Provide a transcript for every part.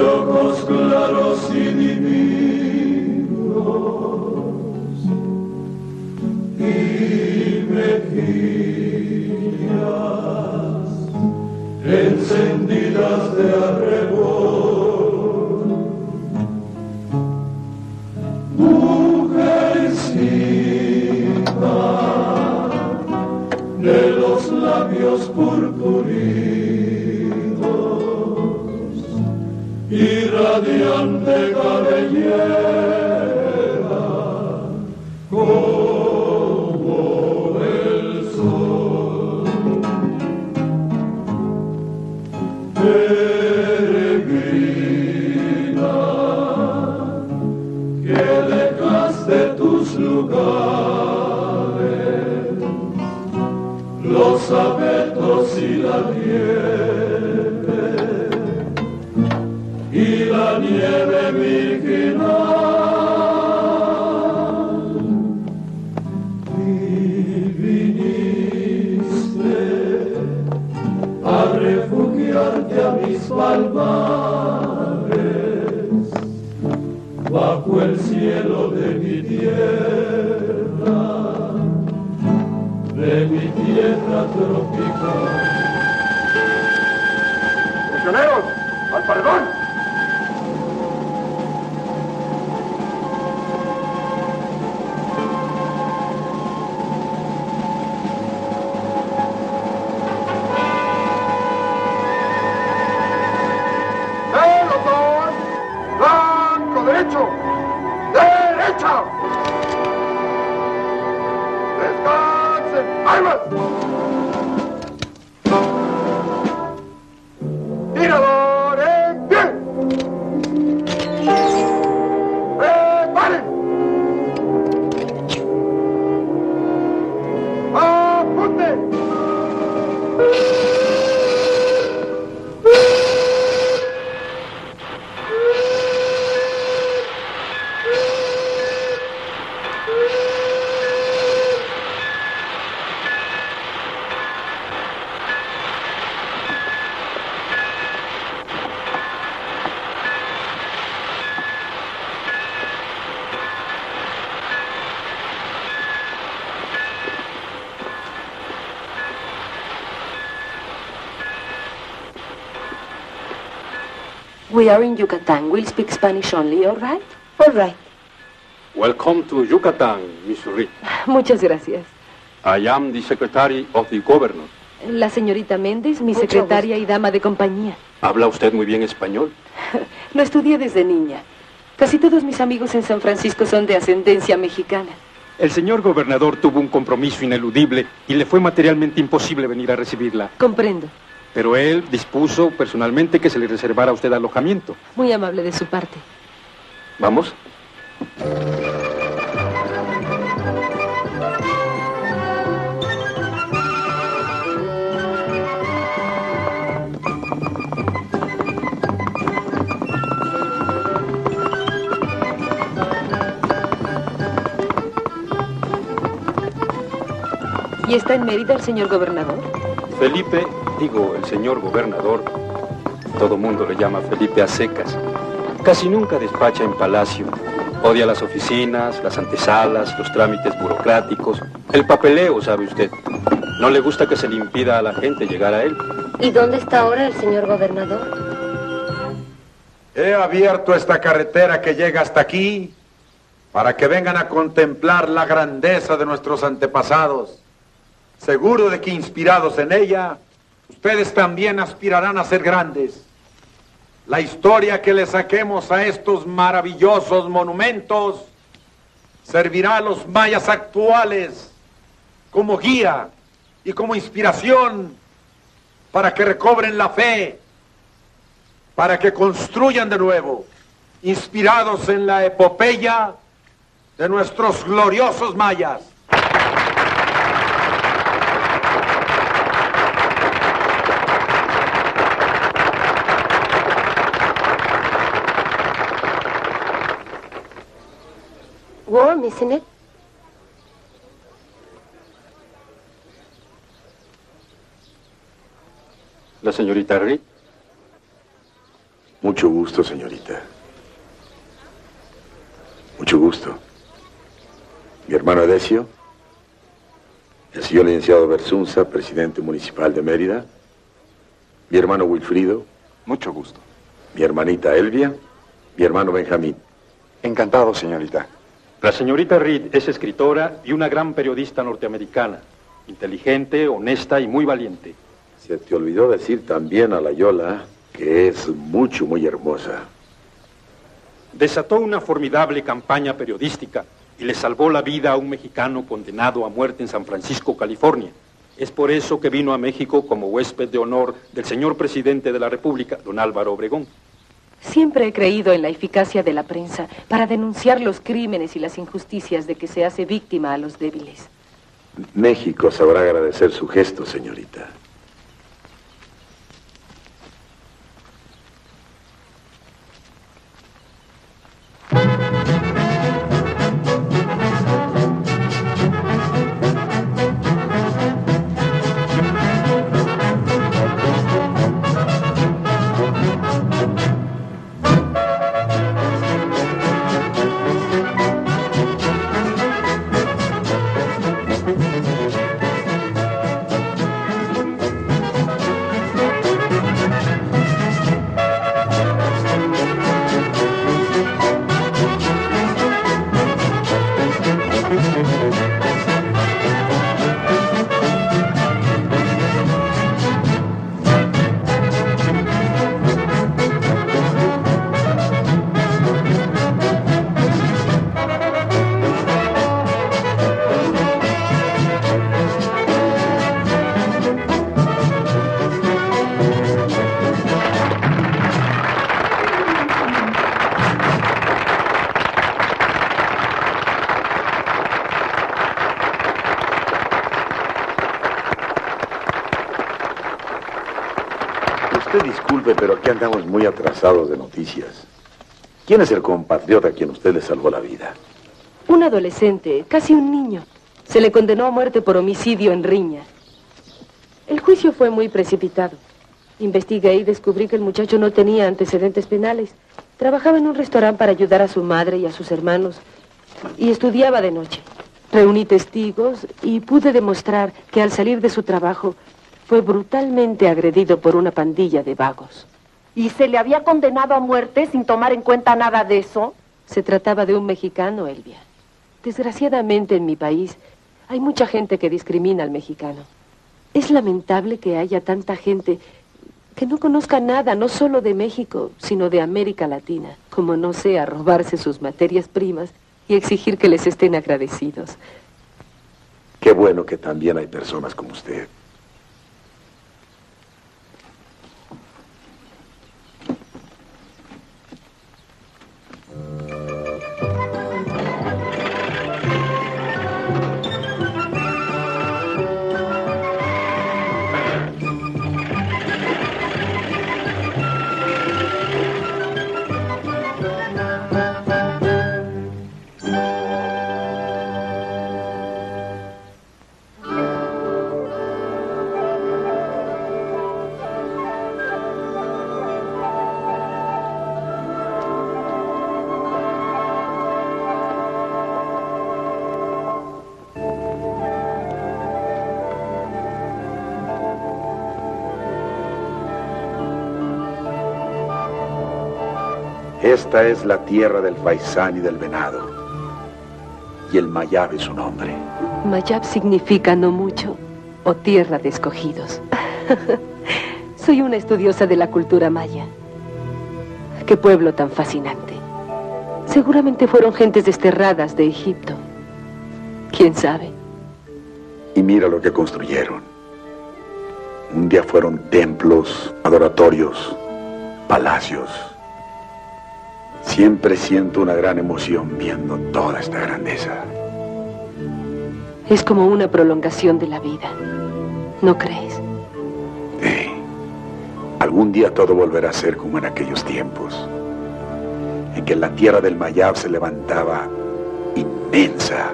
ojos claros y divinos y mejillas encendidas de arrebol, mujercita de los labios purpurinos y radiante cabellera como el sol. Peregrina, que dejaste tus lugares, los abetos y la nieve, y la nieve virginal, y viniste a refugiarte a mis palmares, bajo el cielo de mi tierra, tropical. ¡Prisioneros, al paredón! We are in Yucatán. We'll speak Spanish only, all right? All right. Welcome to Yucatán, Miss Reed. Muchas gracias. I am the secretary of the governor. La señorita Méndez, mi secretaria y dama de compañía. ¿Habla usted muy bien español? Lo estudié desde niña. Casi todos mis amigos en San Francisco son de ascendencia mexicana. El señor gobernador tuvo un compromiso ineludible y le fue materialmente imposible venir a recibirla. Comprendo. Pero él dispuso personalmente que se le reservara a usted alojamiento. Muy amable de su parte. ¿Vamos? ¿Y está en Mérida el señor gobernador? Felipe... Digo, el señor gobernador, todo mundo le llama Felipe Acecas. Casi nunca despacha en palacio. Odia las oficinas, las antesalas, los trámites burocráticos, el papeleo, sabe usted. No le gusta que se le impida a la gente llegar a él. ¿Y dónde está ahora el señor gobernador? He abierto esta carretera que llega hasta aquí para que vengan a contemplar la grandeza de nuestros antepasados. Seguro de que inspirados en ella... ustedes también aspirarán a ser grandes. La historia que le saquemos a estos maravillosos monumentos servirá a los mayas actuales como guía y como inspiración para que recobren la fe, para que construyan de nuevo, inspirados en la epopeya de nuestros gloriosos mayas. Warm, isn't it? La señorita Reed. Mucho gusto, señorita. Mucho gusto. Mi hermano Adesio, el señor licenciado Bersunza, presidente municipal de Mérida, mi hermano Wilfrido. Mucho gusto. Mi hermanita Elvia, mi hermano Benjamín. Encantado, señorita. La señorita Reed es escritora y una gran periodista norteamericana, inteligente, honesta y muy valiente. Se te olvidó decir también a la Yola que es muy hermosa. Desató una formidable campaña periodística y le salvó la vida a un mexicano condenado a muerte en San Francisco, California. Es por eso que vino a México como huésped de honor del señor presidente de la República, don Álvaro Obregón. Siempre he creído en la eficacia de la prensa para denunciar los crímenes y las injusticias de que se hace víctima a los débiles. México sabrá agradecer su gesto, señorita. Pero aquí andamos muy atrasados de noticias. ¿Quién es el compatriota a quien usted le salvó la vida? Un adolescente, casi un niño. Se le condenó a muerte por homicidio en riña. El juicio fue muy precipitado. Investigué y descubrí que el muchacho no tenía antecedentes penales. Trabajaba en un restaurante para ayudar a su madre y a sus hermanos. Y estudiaba de noche. Reuní testigos y pude demostrar que al salir de su trabajo fue brutalmente agredido por una pandilla de vagos. ¿Y se le había condenado a muerte sin tomar en cuenta nada de eso? Se trataba de un mexicano, Elvia. Desgraciadamente en mi país hay mucha gente que discrimina al mexicano. Es lamentable que haya tanta gente que no conozca nada, no solo de México, sino de América Latina, como no sea robarse sus materias primas y exigir que les estén agradecidos. Qué bueno que también hay personas como usted. Esta es la tierra del faisán y del venado. Y el Mayab es su nombre. Mayab significa no mucho o tierra de escogidos. Soy una estudiosa de la cultura maya. Qué pueblo tan fascinante. Seguramente fueron gentes desterradas de Egipto. ¿Quién sabe? Y mira lo que construyeron. Un día fueron templos, adoratorios, palacios. Siempre siento una gran emoción viendo toda esta grandeza. Es como una prolongación de la vida, ¿no crees? Sí. Algún día todo volverá a ser como en aquellos tiempos, en que la tierra del Mayab se levantaba inmensa,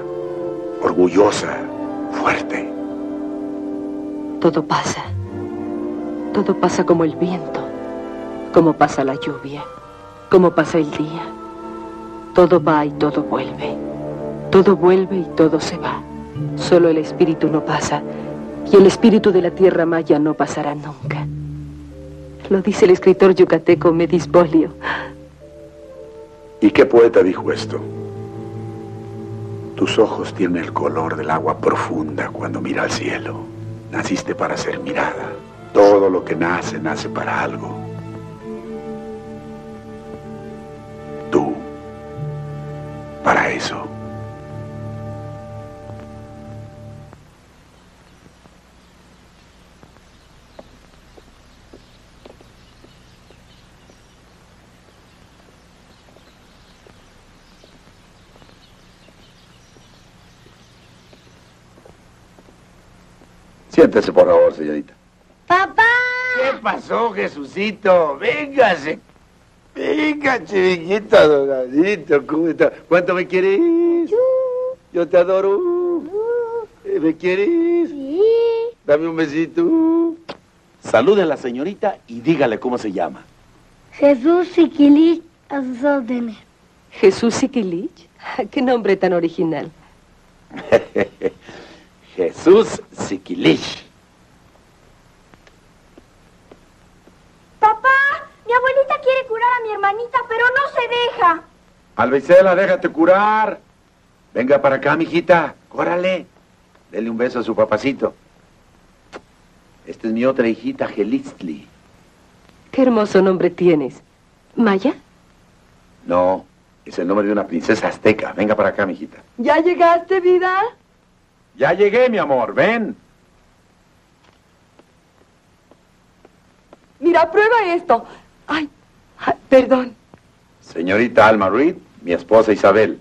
orgullosa, fuerte. Todo pasa. Todo pasa como el viento, como pasa la lluvia, como pasa el día. Todo va y todo vuelve. Todo vuelve y todo se va. Solo el espíritu no pasa, y el espíritu de la tierra maya no pasará nunca. Lo dice el escritor yucateco Medis Bolio. ¿Y qué poeta dijo esto? Tus ojos tienen el color del agua profunda cuando mira al cielo. Naciste para ser mirada. Todo lo que nace, nace para algo. Tú, para eso. Siéntese, por favor, señorita. ¡Papá! ¿Qué pasó, Jesucito? Véngase. Venga, chiquito, adoradito. ¿Cuánto me quieres? Yo te adoro. ¿Me quieres? Sí. Dame un besito. Salude a la señorita y dígale cómo se llama. Jesús Sikilish, a sus órdenes. ¿Jesús Sikilish? ¡Qué nombre tan original! Jesús Sikilish. Papá, mi abuelita quiere curar a mi hermanita, pero no se deja. Alvisela, déjate curar. Venga para acá, mijita. Córale. Dele un beso a su papacito. Esta es mi otra hijita, Helistli. Qué hermoso nombre tienes. ¿Maya? No, es el nombre de una princesa azteca. Venga para acá, mijita. ¿Ya llegaste, vida? Ya llegué, mi amor, ven. Mira, prueba esto. Ay, perdón. Señorita Alma Reed, mi esposa Isabel.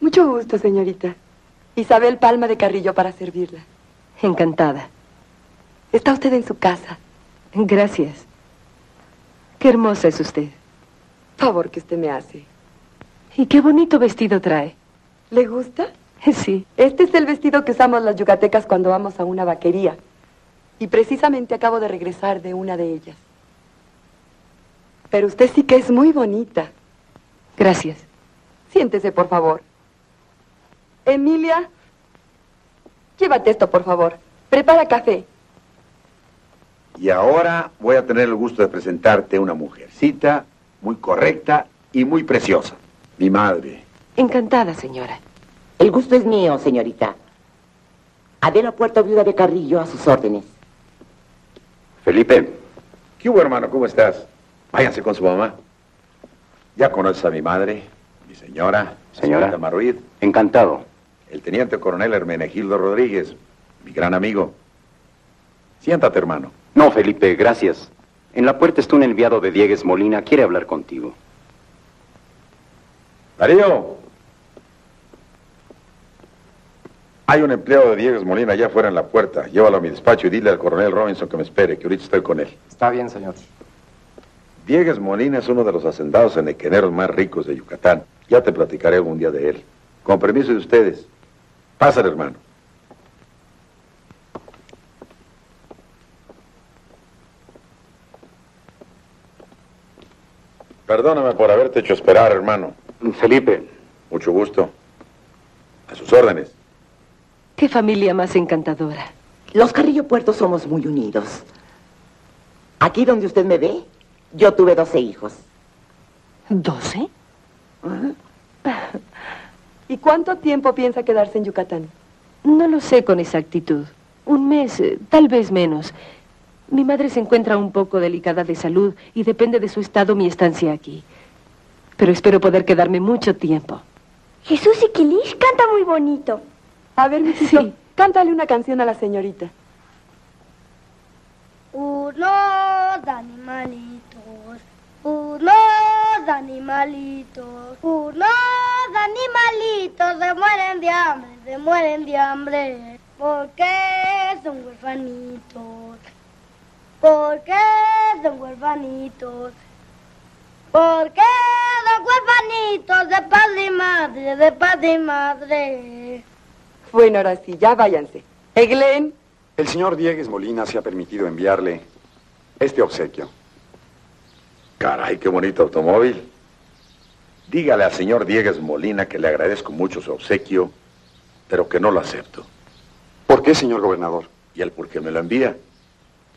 Mucho gusto, señorita. Isabel Palma de Carrillo, para servirla. Encantada. Está usted en su casa. Gracias. Qué hermosa es usted. Favor que usted me hace. Y qué bonito vestido trae. ¿Le gusta? Sí. Este es el vestido que usamos las yucatecas cuando vamos a una vaquería. Y precisamente acabo de regresar de una de ellas. Pero usted sí que es muy bonita. Gracias. Siéntese, por favor. Emilia, llévate esto, por favor. Prepara café. Y ahora voy a tener el gusto de presentarte una mujercita muy correcta y muy preciosa. Mi madre. Encantada, señora. El gusto es mío, señorita. Adela Puerto Viuda de Carrillo, a sus órdenes. Felipe. ¿Qué hubo, hermano? ¿Cómo estás? Váyanse con su mamá. Ya conoces a mi madre, mi señora. Señora Alma Reed. Encantado. El teniente coronel Hermenegildo Rodríguez, mi gran amigo. Siéntate, hermano. No, Felipe, gracias. En la puerta está un enviado de Dieguez Molina, quiere hablar contigo. Darío. Hay un empleado de Dieguez Molina allá afuera en la puerta. Llévalo a mi despacho y dile al coronel Robinson que me espere, que ahorita estoy con él. Está bien, señor. Dieguez Molina es uno de los hacendados enequeneros más ricos de Yucatán. Ya te platicaré algún día de él. Con permiso de ustedes. Pásale, hermano. Perdóname por haberte hecho esperar, hermano. Felipe. Mucho gusto. A sus órdenes. ¡Qué familia más encantadora! Los Carrillo Puerto somos muy unidos. Aquí donde usted me ve, yo tuve 12 hijos. ¿12? ¿Y cuánto tiempo piensa quedarse en Yucatán? No lo sé con exactitud. Un mes, tal vez menos. Mi madre se encuentra un poco delicada de salud y depende de su estado mi estancia aquí. Pero espero poder quedarme mucho tiempo. Jesús Sikilish canta muy bonito. A ver, mijito, sí. Cántale una canción a la señorita. Unos animalitos se mueren de hambre, porque son huérfanitos de padre y madre. Bueno, ahora sí, ya váyanse. Eglén. El señor Dieguez Molina se ha permitido enviarle este obsequio. Caray, qué bonito automóvil. Dígale al señor Dieguez Molina que le agradezco mucho su obsequio, pero que no lo acepto. ¿Por qué, señor gobernador? ¿Y él por qué me lo envía?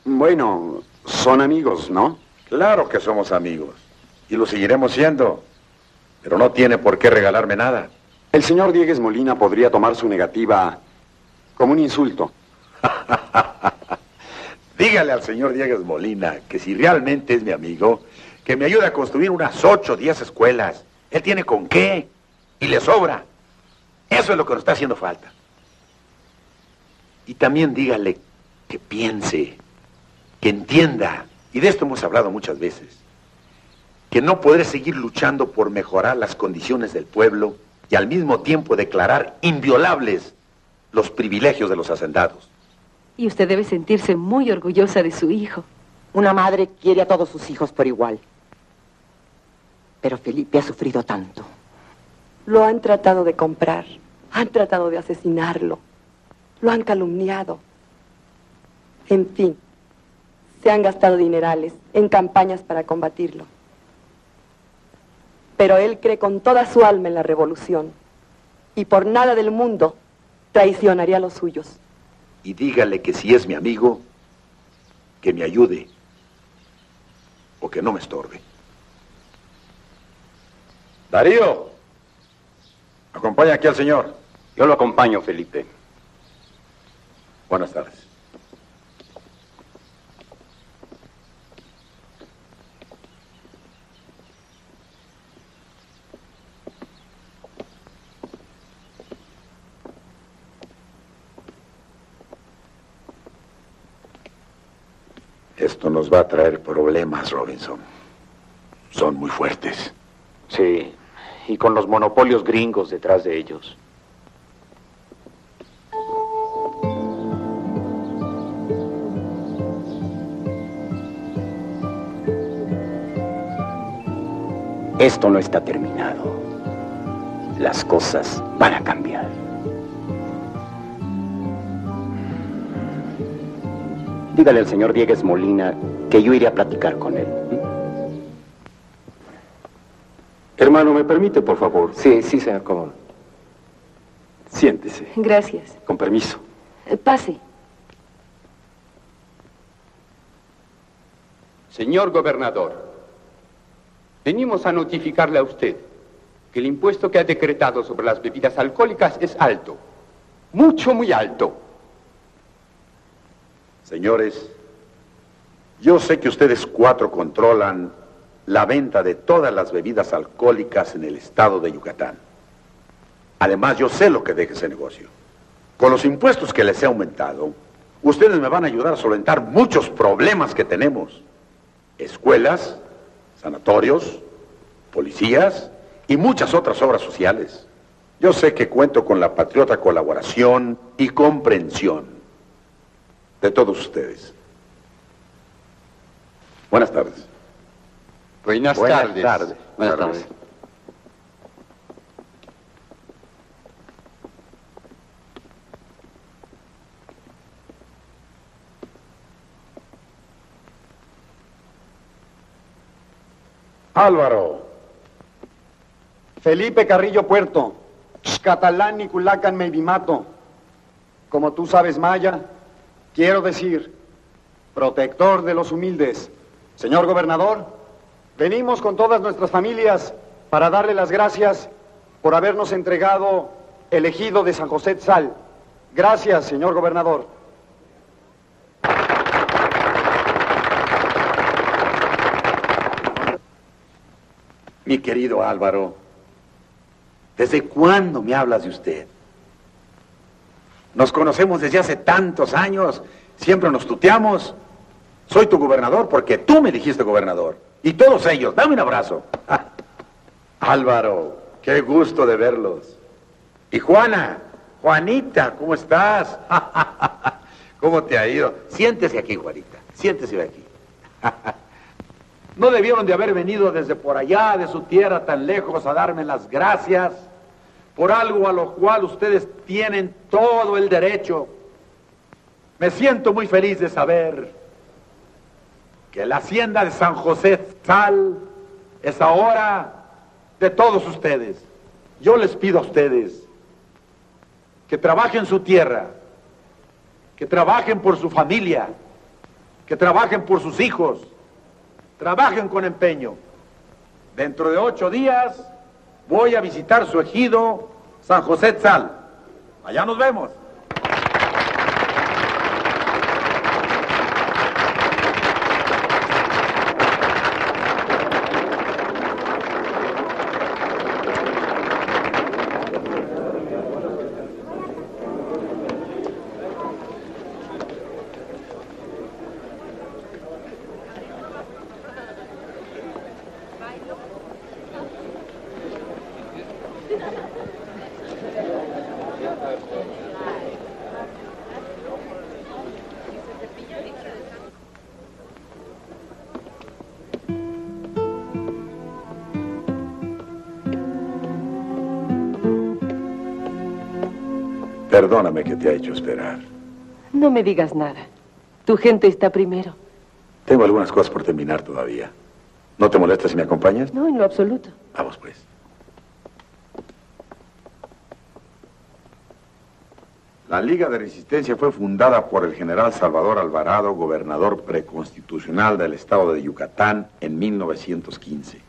Bueno, son amigos, ¿no? Claro que somos amigos, y lo seguiremos siendo, pero no tiene por qué regalarme nada. El señor Dieguez Molina podría tomar su negativa como un insulto. Dígale al señor Dieguez Molina que si realmente es mi amigo, que me ayude a construir unas 8 o 10 escuelas. Él tiene con qué y le sobra. Eso es lo que nos está haciendo falta. Y también dígale que piense, que entienda, y de esto hemos hablado muchas veces, que no podré seguir luchando por mejorar las condiciones del pueblo y al mismo tiempo declarar inviolables los privilegios de los hacendados. Y usted debe sentirse muy orgullosa de su hijo. Una madre quiere a todos sus hijos por igual. Pero Felipe ha sufrido tanto. Lo han tratado de comprar, han tratado de asesinarlo, lo han calumniado. En fin, se han gastado dinerales en campañas para combatirlo. Pero él cree con toda su alma en la revolución y por nada del mundo traicionaría a los suyos. Y dígale que si es mi amigo, que me ayude o que no me estorbe. Darío, acompaña aquí al señor. Yo lo acompaño, Felipe. Buenas tardes. Esto nos va a traer problemas, Robinson. Son muy fuertes. Sí, y con los monopolios gringos detrás de ellos. Esto no está terminado. Las cosas van a cambiar. Dígale al señor Dieguez Molina que yo iré a platicar con él. Hermano, ¿me permite, por favor? Sí, sí, señor Comodoro. Siéntese. Gracias. Con permiso. Pase. Señor gobernador, venimos a notificarle a usted que el impuesto que ha decretado sobre las bebidas alcohólicas es alto. Mucho, muy alto. Señores, yo sé que ustedes 4 controlan la venta de todas las bebidas alcohólicas en el estado de Yucatán. Además, yo sé lo que deja ese negocio. Con los impuestos que les he aumentado, ustedes me van a ayudar a solventar muchos problemas que tenemos. Escuelas, sanatorios, policías y muchas otras obras sociales. Yo sé que cuento con la patriota colaboración y comprensión de todos ustedes. Buenas tardes. Buenas tardes. Buenas tardes. Álvaro. Felipe Carrillo Puerto. Xcatalán, Niculacan, Meibimato. Como tú sabes maya, quiero decir, protector de los humildes. Señor gobernador, venimos con todas nuestras familias para darle las gracias por habernos entregado el ejido de San José Tzal. Gracias, señor gobernador. Mi querido Álvaro, ¿desde cuándo me hablas de usted? Nos conocemos desde hace tantos años, siempre nos tuteamos. Soy tu gobernador porque tú me dijiste gobernador. Y todos ellos, dame un abrazo. Álvaro, qué gusto de verlos. Y Juana, Juanita, ¿cómo estás? ¿Cómo te ha ido? Siéntese aquí, Juanita, siéntese aquí. No debieron de haber venido desde por allá, de su tierra tan lejos, a darme las gracias por algo a lo cual ustedes tienen todo el derecho. Me siento muy feliz de saber que la hacienda de San José Sal es ahora de todos ustedes. Yo les pido a ustedes que trabajen su tierra, que trabajen por su familia, que trabajen por sus hijos, trabajen con empeño. Dentro de 8 días voy a visitar su ejido, San José Tzal. Allá nos vemos. Perdóname que te ha hecho esperar. No me digas nada. Tu gente está primero. Tengo algunas cosas por terminar todavía. ¿No te molesta si me acompañas? No, en lo absoluto. Vamos, pues. La Liga de Resistencia fue fundada por el general Salvador Alvarado, gobernador preconstitucional del estado de Yucatán, en 1915.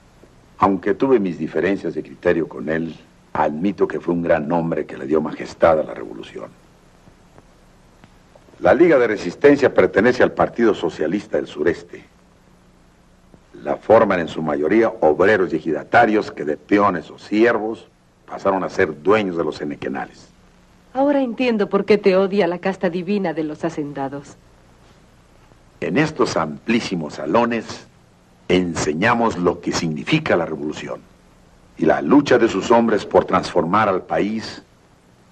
Aunque tuve mis diferencias de criterio con él, admito que fue un gran hombre que le dio majestad a la revolución. La Liga de Resistencia pertenece al Partido Socialista del Sureste. La forman en su mayoría obreros y ejidatarios que de peones o siervos pasaron a ser dueños de los enequenales. Ahora entiendo por qué te odia la casta divina de los hacendados. En estos amplísimos salones enseñamos lo que significa la revolución y la lucha de sus hombres por transformar al país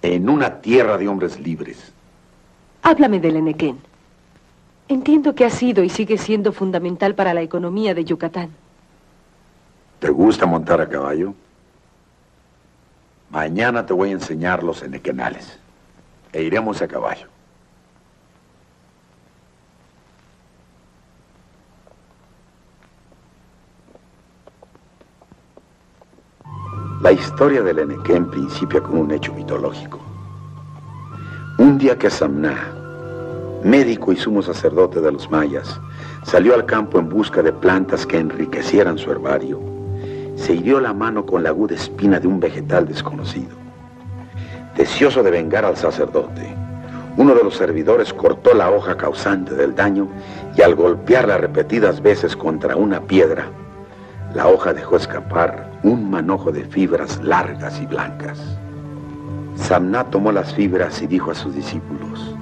en una tierra de hombres libres. Háblame del enequén. Entiendo que ha sido y sigue siendo fundamental para la economía de Yucatán. ¿Te gusta montar a caballo? Mañana te voy a enseñar los enequenales e iremos a caballo. La historia del enequén principia con un hecho mitológico. Un día que Zamná, médico y sumo sacerdote de los mayas, salió al campo en busca de plantas que enriquecieran su herbario, se hirió la mano con la aguda espina de un vegetal desconocido. Deseoso de vengar al sacerdote, uno de los servidores cortó la hoja causante del daño y al golpearla repetidas veces contra una piedra, la hoja dejó escapar un manojo de fibras largas y blancas. Zamná tomó las fibras y dijo a sus discípulos: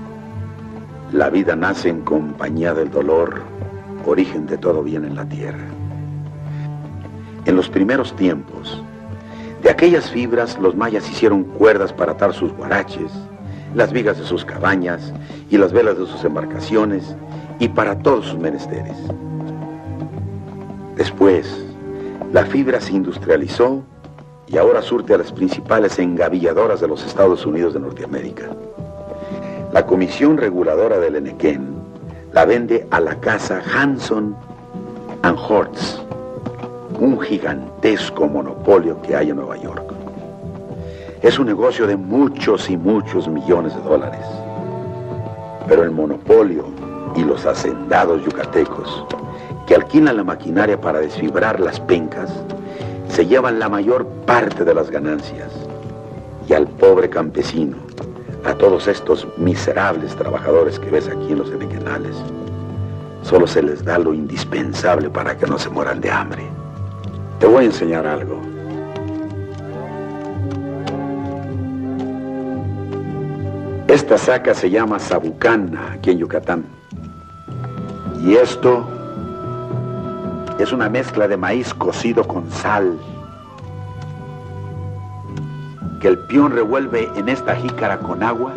la vida nace en compañía del dolor, origen de todo bien en la tierra. En los primeros tiempos, de aquellas fibras los mayas hicieron cuerdas para atar sus huaraches, las vigas de sus cabañas y las velas de sus embarcaciones y para todos sus menesteres. Después, la fibra se industrializó y ahora surte a las principales engavilladoras de los Estados Unidos de Norteamérica. La Comisión Reguladora del Enequén la vende a la casa Hanson & Hortz, un gigantesco monopolio que hay en Nueva York. Es un negocio de muchos y muchos millones de dólares. Pero el monopolio y los hacendados yucatecos que alquilan la maquinaria para desfibrar las pencas, se llevan la mayor parte de las ganancias. Y al pobre campesino, a todos estos miserables trabajadores que ves aquí en los enequenales, solo se les da lo indispensable para que no se mueran de hambre. Te voy a enseñar algo. Esta saca se llama sabucana aquí en Yucatán. Y esto es una mezcla de maíz cocido con sal que el peón revuelve en esta jícara con agua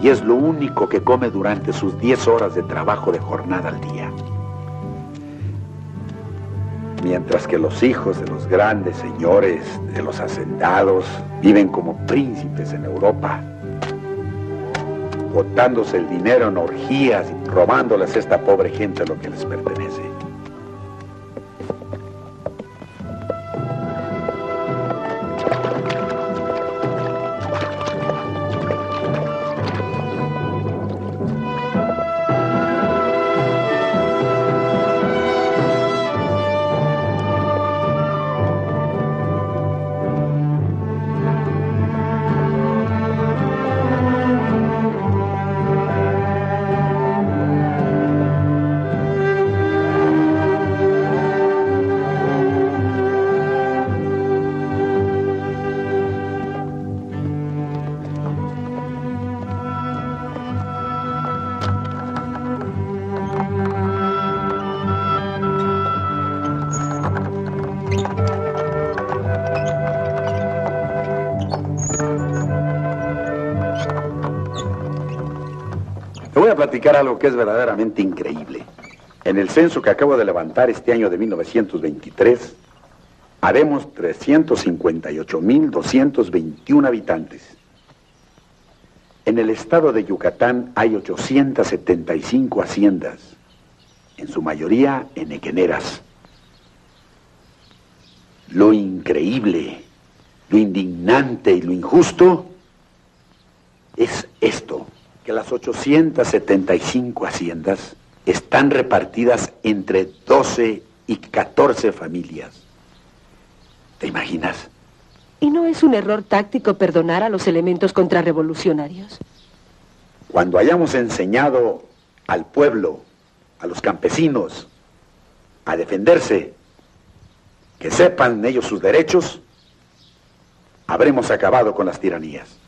y es lo único que come durante sus 10 horas de trabajo de jornada al día. Mientras que los hijos de los grandes señores, de los hacendados, viven como príncipes en Europa, botándose el dinero en orgías, robándoles a esta pobre gente lo que les pertenece. Platicar algo que es verdaderamente increíble. En el censo que acabo de levantar este año de 1923, haremos 358.221 habitantes. En el estado de Yucatán hay 875 haciendas, en su mayoría enequeneras. Lo increíble, lo indignante y lo injusto es esto. Que las 875 haciendas están repartidas entre 12 y 14 familias. ¿Te imaginas? ¿Y no es un error táctico perdonar a los elementos contrarrevolucionarios? Cuando hayamos enseñado al pueblo, a los campesinos, a defenderse, que sepan ellos sus derechos, habremos acabado con las tiranías.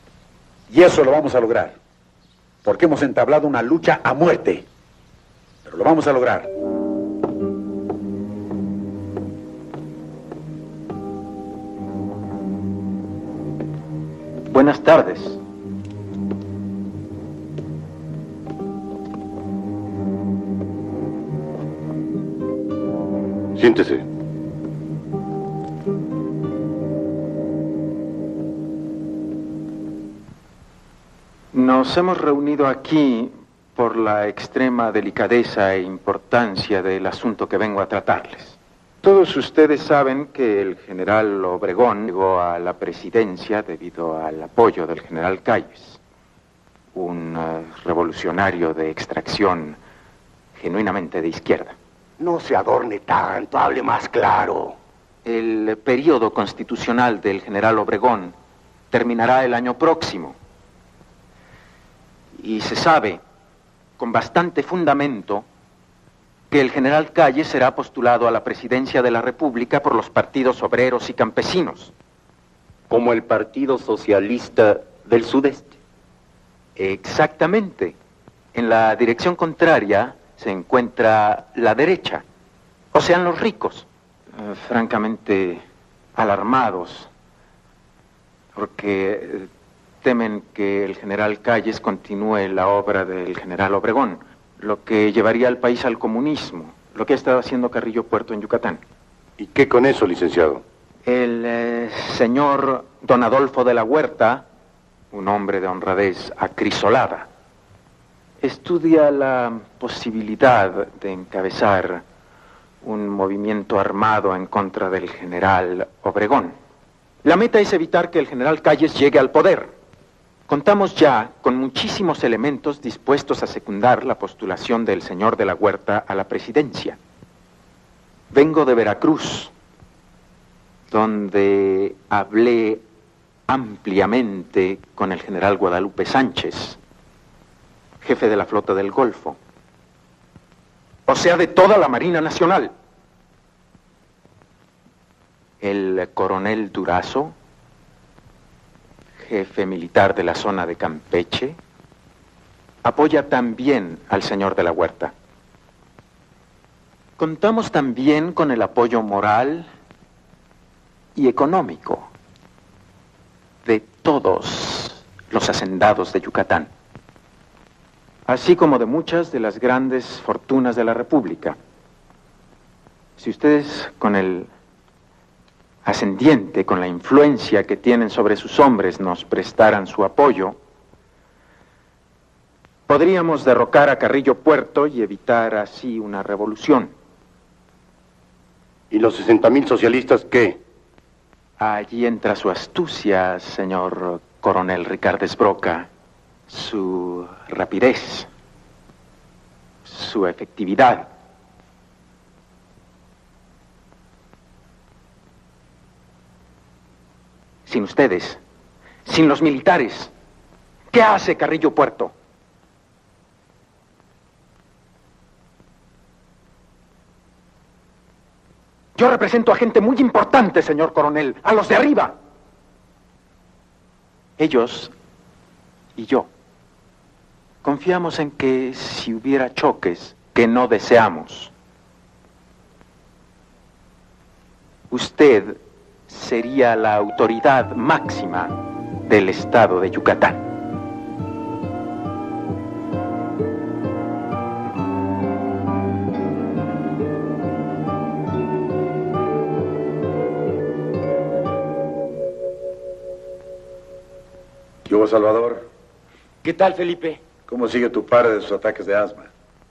Y eso lo vamos a lograr. Porque hemos entablado una lucha a muerte. Pero lo vamos a lograr. Buenas tardes. Siéntese. Nos hemos reunido aquí por la extrema delicadeza e importancia del asunto que vengo a tratarles. Todos ustedes saben que el general Obregón llegó a la presidencia debido al apoyo del general Calles, un revolucionario de extracción genuinamente de izquierda. No se adorne tanto, hable más claro. El periodo constitucional del general Obregón terminará el año próximo. Y se sabe, con bastante fundamento, que el general Calles será postulado a la presidencia de la República por los partidos obreros y campesinos. Como el Partido Socialista del Sureste. Exactamente. En la dirección contraria se encuentra la derecha, o sean los ricos. Francamente, alarmados, porque temen que el general Calles continúe la obra del general Obregón, lo que llevaría al país al comunismo, lo que ha estado haciendo Carrillo Puerto en Yucatán. ¿Y qué con eso, licenciado? El señor don Adolfo de la Huerta, un hombre de honradez acrisolada, estudia la posibilidad de encabezar un movimiento armado en contra del general Obregón. La meta es evitar que el general Calles llegue al poder. Contamos ya con muchísimos elementos dispuestos a secundar la postulación del señor de la Huerta a la presidencia. Vengo de Veracruz, donde hablé ampliamente con el general Guadalupe Sánchez, jefe de la Flota del Golfo, o sea, de toda la Marina Nacional. El coronel Durazo, jefe militar de la zona de Campeche, apoya también al señor de la Huerta. Contamos también con el apoyo moral y económico de todos los hacendados de Yucatán, así como de muchas de las grandes fortunas de la República. Si ustedes con el ascendiente, con la influencia que tienen sobre sus hombres, nos prestaran su apoyo, Podríamos derrocar a Carrillo Puerto y evitar así una revolución. ¿Y los 60,000 socialistas qué? Allí entra su astucia, señor coronel Ricardo Esbroca, su rapidez, su efectividad. Sin ustedes, sin los militares, ¿qué hace Carrillo Puerto? Yo represento a gente muy importante, señor coronel, a los de arriba. Ellos y yo confiamos en que si hubiera choques que no deseamos, usted sería la autoridad máxima del estado de Yucatán. Salvador. ¿Qué tal, Felipe? ¿Cómo sigue tu padre de sus ataques de asma?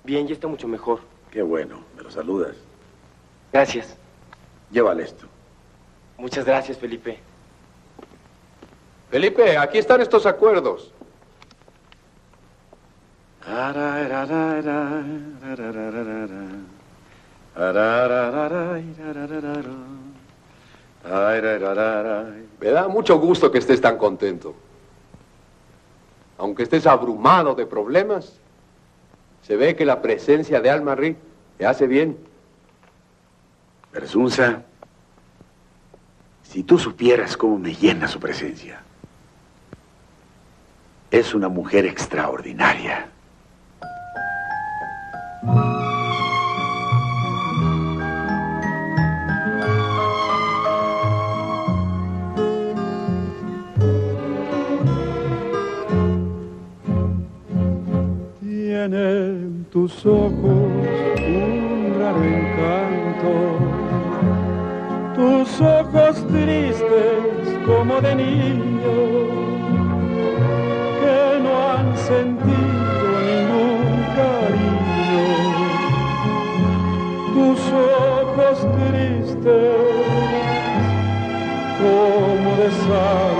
Bien, ya está mucho mejor. Qué bueno, me lo saludas. Gracias. Llévale esto. Muchas gracias, Felipe. Felipe, aquí están estos acuerdos. Me da mucho gusto que estés tan contento. Aunque estés abrumado de problemas, se ve que la presencia de Alma Reed te hace bien. Bersunza, si tú supieras cómo me llena su presencia. Es una mujer extraordinaria. En tus ojos un raro encanto, tus ojos tristes como de niño, que no han sentido ningún cariño, tus ojos tristes como de santo.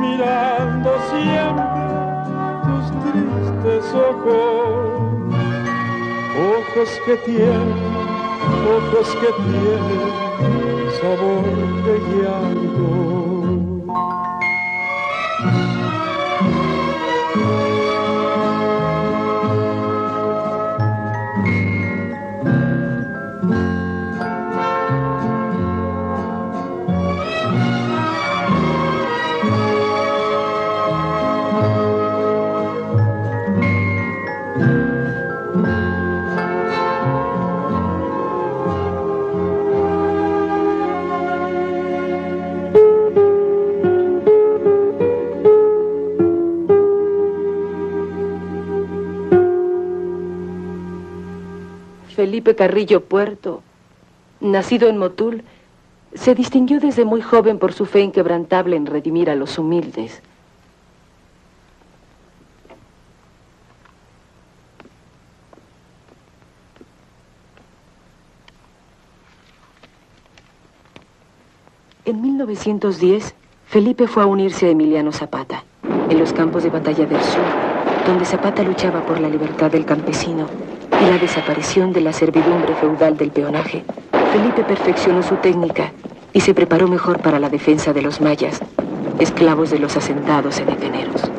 Mirando siempre tus tristes ojos, ojos que tienen sabor de llanto. Felipe Carrillo Puerto, nacido en Motul, se distinguió desde muy joven por su fe inquebrantable en redimir a los humildes. En 1910, Felipe fue a unirse a Emiliano Zapata, en los campos de batalla del sur, donde Zapata luchaba por la libertad del campesino y la desaparición de la servidumbre feudal del peonaje. Felipe perfeccionó su técnica y se preparó mejor para la defensa de los mayas, esclavos de los asentados eneteneros.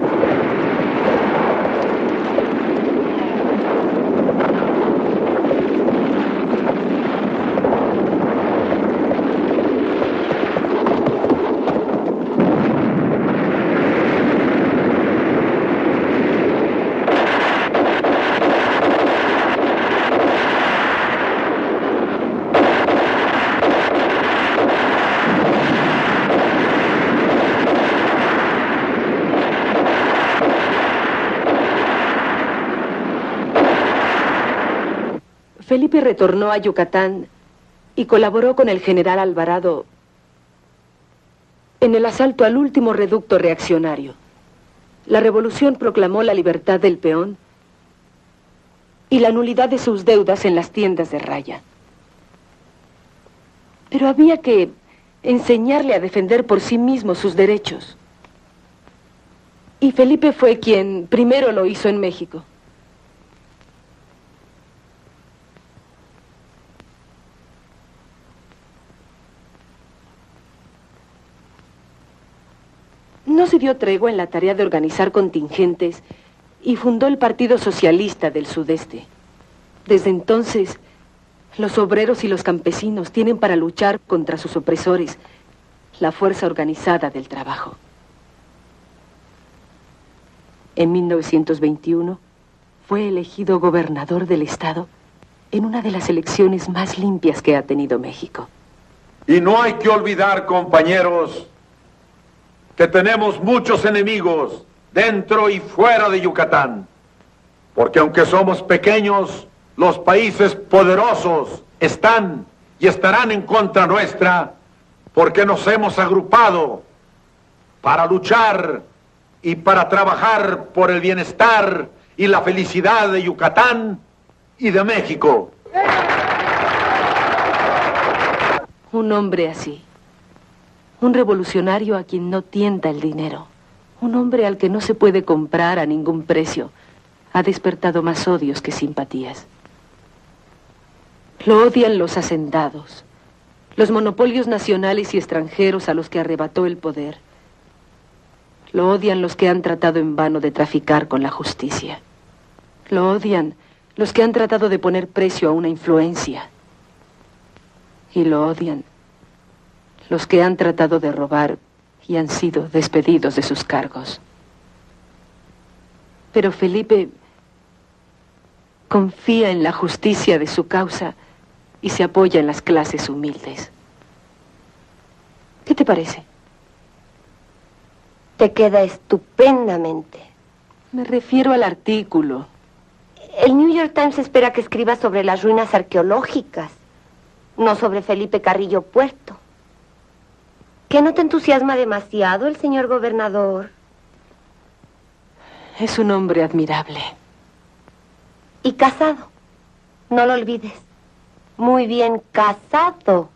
Felipe retornó a Yucatán y colaboró con el general Alvarado en el asalto al último reducto reaccionario. La revolución proclamó la libertad del peón y la nulidad de sus deudas en las tiendas de raya. Pero había que enseñarle a defender por sí mismo sus derechos. Y Felipe fue quien primero lo hizo en México. No se dio tregua en la tarea de organizar contingentes y fundó el Partido Socialista del Sudeste. Desde entonces, los obreros y los campesinos tienen para luchar contra sus opresores la fuerza organizada del trabajo. En 1921, fue elegido gobernador del estado en una de las elecciones más limpias que ha tenido México. Y no hay que olvidar, compañeros, que tenemos muchos enemigos dentro y fuera de Yucatán, porque aunque somos pequeños, los países poderosos están y estarán en contra nuestra, porque nos hemos agrupado para luchar y para trabajar por el bienestar y la felicidad de Yucatán y de México. Un hombre así. Un revolucionario a quien no tienta el dinero. Un hombre al que no se puede comprar a ningún precio. Ha despertado más odios que simpatías. Lo odian los hacendados, los monopolios nacionales y extranjeros a los que arrebató el poder. Lo odian los que han tratado en vano de traficar con la justicia. Lo odian los que han tratado de poner precio a una influencia. Y lo odian los que han tratado de robar y han sido despedidos de sus cargos. Pero Felipe confía en la justicia de su causa y se apoya en las clases humildes. ¿Qué te parece? Te queda estupendamente. Me refiero al artículo. El New York Times espera que escribas sobre las ruinas arqueológicas, no sobre Felipe Carrillo Puerto. ¿Qué no te entusiasma demasiado el señor gobernador? Es un hombre admirable. Y casado. No lo olvides. Muy bien casado.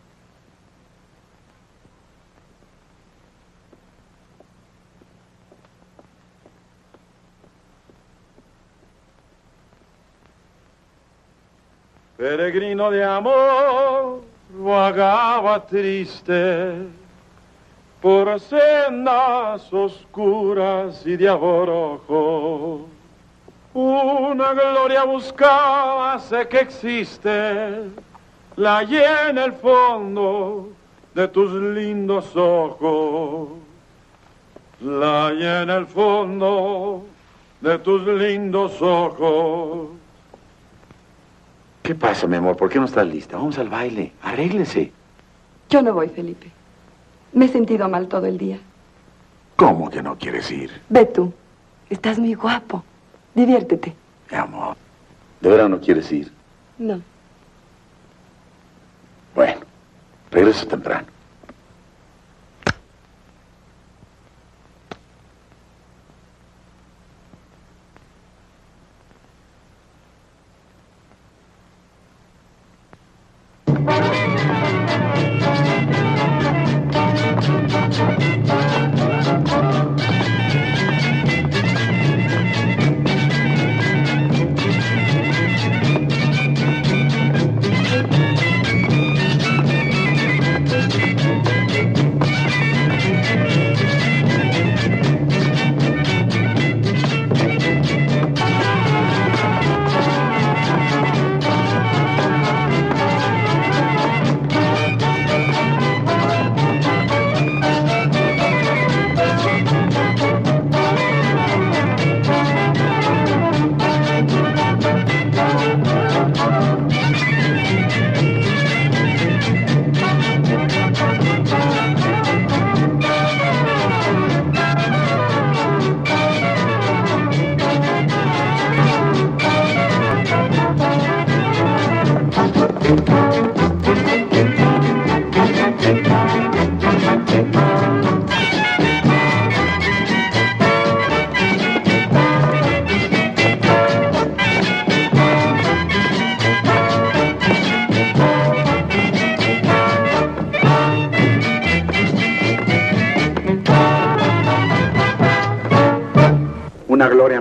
Peregrino de amor, vagaba triste por sendas oscuras y de aborojo. Una gloria buscaba, sé que existe, la hallé en el fondo de tus lindos ojos. La hallé en el fondo de tus lindos ojos. ¿Qué pasa, mi amor? ¿Por qué no estás lista? Vamos al baile, arréglese. Yo no voy, Felipe. Me he sentido mal todo el día. ¿Cómo que no quieres ir? Ve tú. Estás muy guapo. Diviértete. Mi amor, ¿de verdad no quieres ir? No. Bueno, regreso temprano.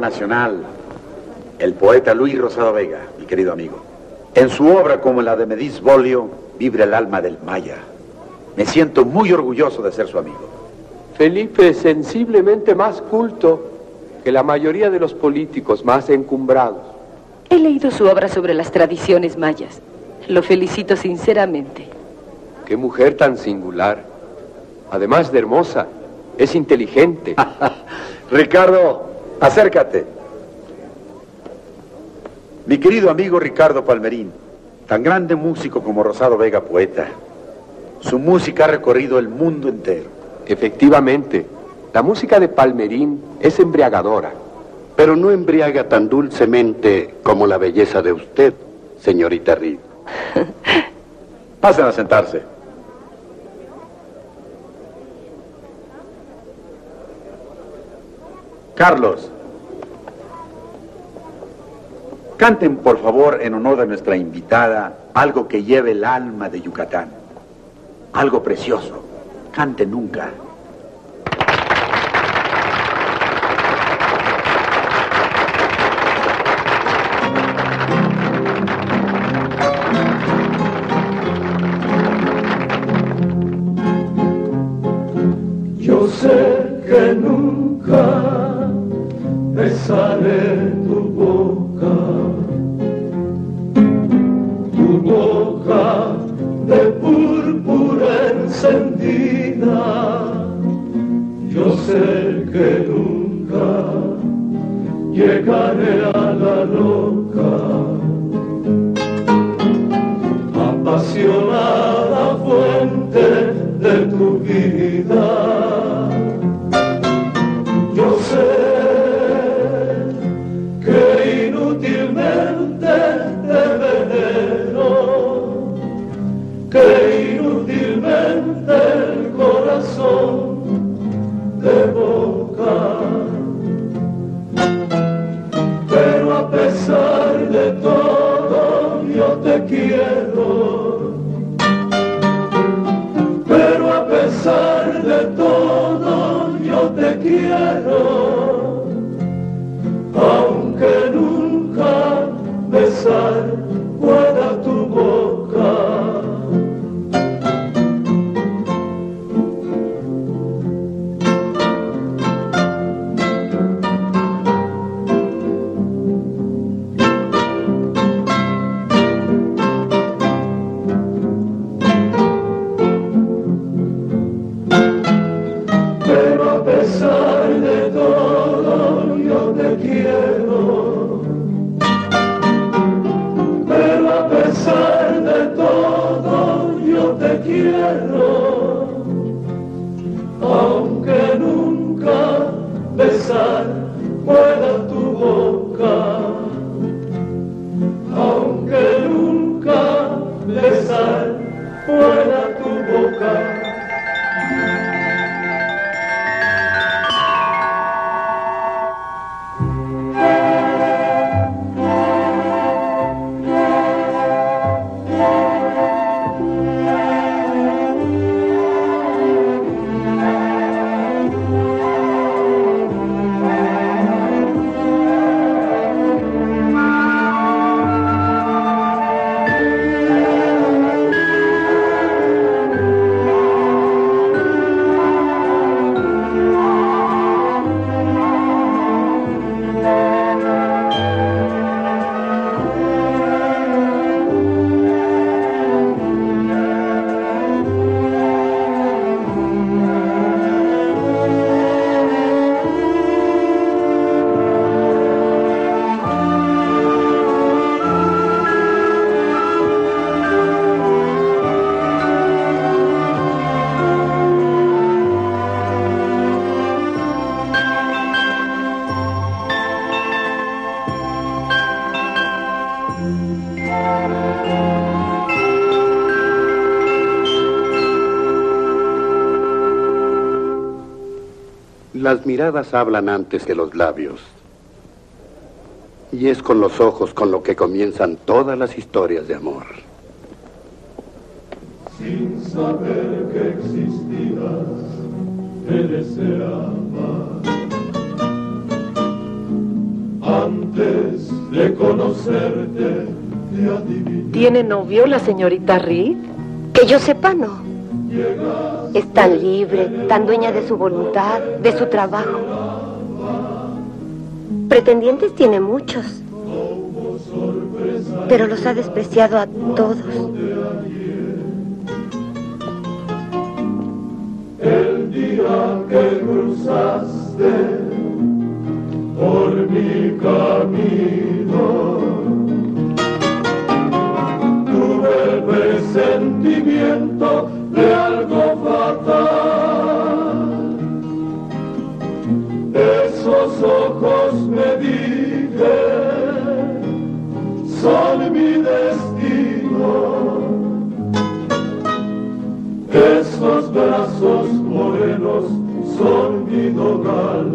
nacional, el poeta Luis Rosado Vega, mi querido amigo. En su obra como la de Medis Bolio, vibra el alma del maya. Me siento muy orgulloso de ser su amigo. Felipe es sensiblemente más culto que la mayoría de los políticos más encumbrados. He leído su obra sobre las tradiciones mayas. Lo felicito sinceramente. Qué mujer tan singular. Además de hermosa, es inteligente. Ricardo, acércate. Mi querido amigo Ricardo Palmerín, tan grande músico como Rosado Vega poeta. Su música ha recorrido el mundo entero. Efectivamente, la música de Palmerín es embriagadora. Pero no embriaga tan dulcemente como la belleza de usted, señorita Reed. Pasen a sentarse. Carlos, canten por favor en honor de nuestra invitada algo que lleve el alma de Yucatán. Algo precioso. Cante nunca. Yo sé que nunca besaré tu boca de púrpura encendida. Yo sé que nunca llegaré a la loca, apasionada fuente de tu vida. De boca, pero a pesar de todo yo te quiero, pero a pesar de todo yo te quiero, aunque nunca besar pueda tu boca. Las miradas hablan antes que los labios. Y es con los ojos con lo que comienzan todas las historias de amor. Sin saber que existías, te deseaba. Antes de conocerte, te adiviné. ¿Tiene novio la señorita Reed? Que yo sepa, no. Es tan libre, tan dueña de su voluntad, de su trabajo. Pretendientes tiene muchos, pero los ha despreciado a todos. El día que cruzaste por mi camino, tuve el presentimiento de algo fatal. Esos ojos me dije son mi destino. Esos brazos morenos son mi nogal.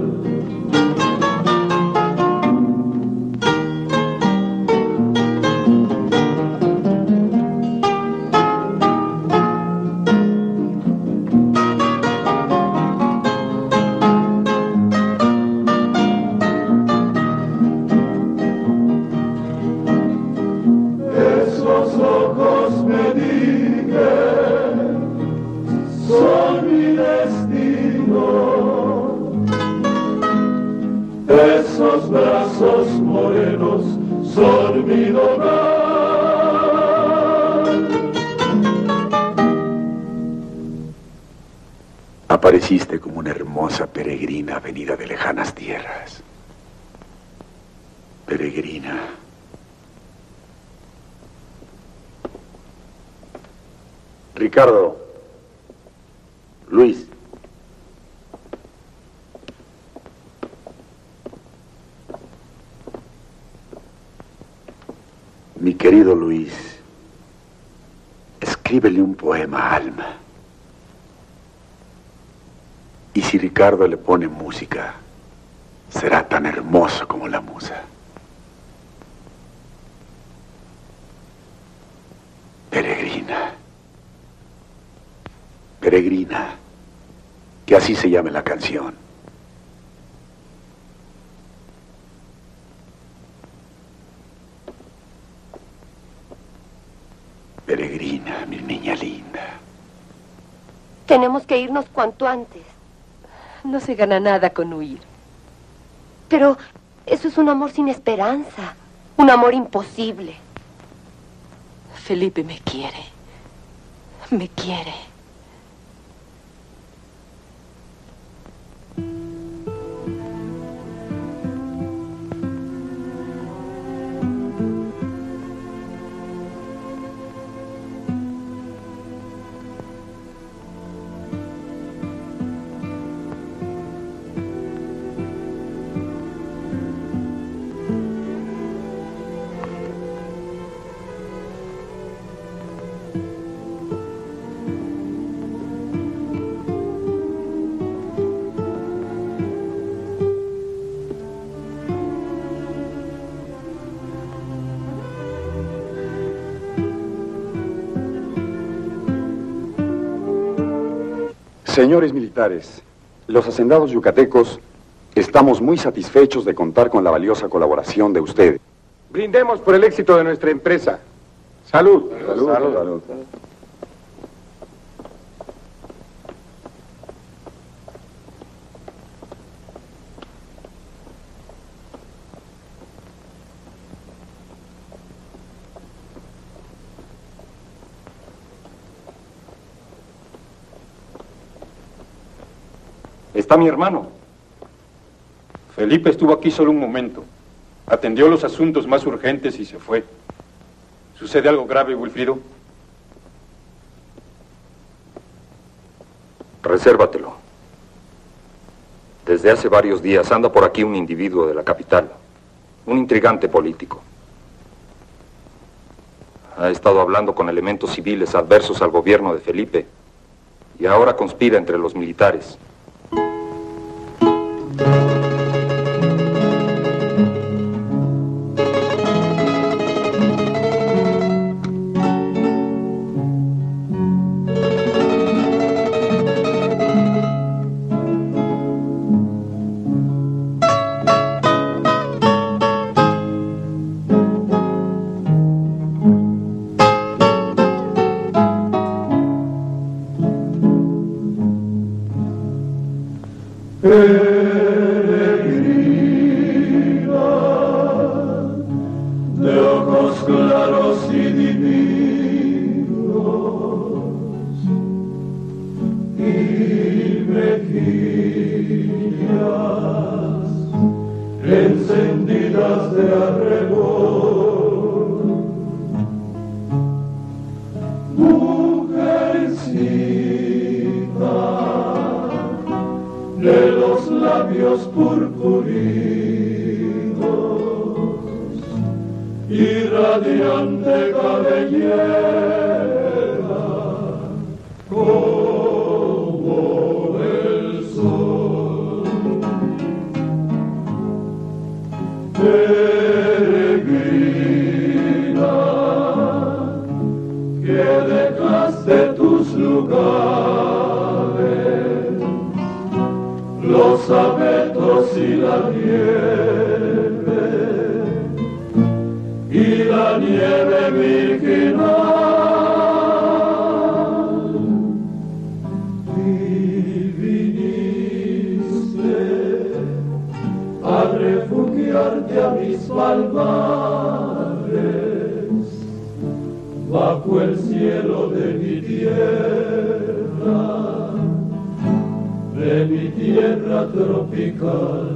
Apareciste como una hermosa peregrina venida de lejanas tierras. Peregrina. Ricardo. Luis. Mi querido Luis, escríbele un poema a Alma. Y si Ricardo le pone música, será tan hermoso como la musa. Peregrina. Peregrina. Que así se llame la canción. Peregrina, mi niña linda. Tenemos que irnos cuanto antes. No se gana nada con huir. Pero eso es un amor sin esperanza. Un amor imposible. Felipe me quiere. Me quiere. Señores militares, los hacendados yucatecos estamos muy satisfechos de contar con la valiosa colaboración de ustedes. Brindemos por el éxito de nuestra empresa. ¡Salud! ¡Salud! ¡Salud! ¡Salud! Está mi hermano. Felipe estuvo aquí solo un momento. Atendió los asuntos más urgentes y se fue. ¿Sucede algo grave, Wilfrido? Resérvatelo. Desde hace varios días anda por aquí un individuo de la capital. Un intrigante político. Ha estado hablando con elementos civiles adversos al gobierno de Felipe. Y ahora conspira entre los militares. de ojos claros y divinos y mejillas encendidas de arrebol, mujercita de los labios purpurinos y radiante cabellera como el sol. Peregrina, que dejaste tus lugares, los abetos y la nieve, y la nieve virginal, y viniste a refugiarte a mis palmares, bajo el cielo de mi tierra, tropical.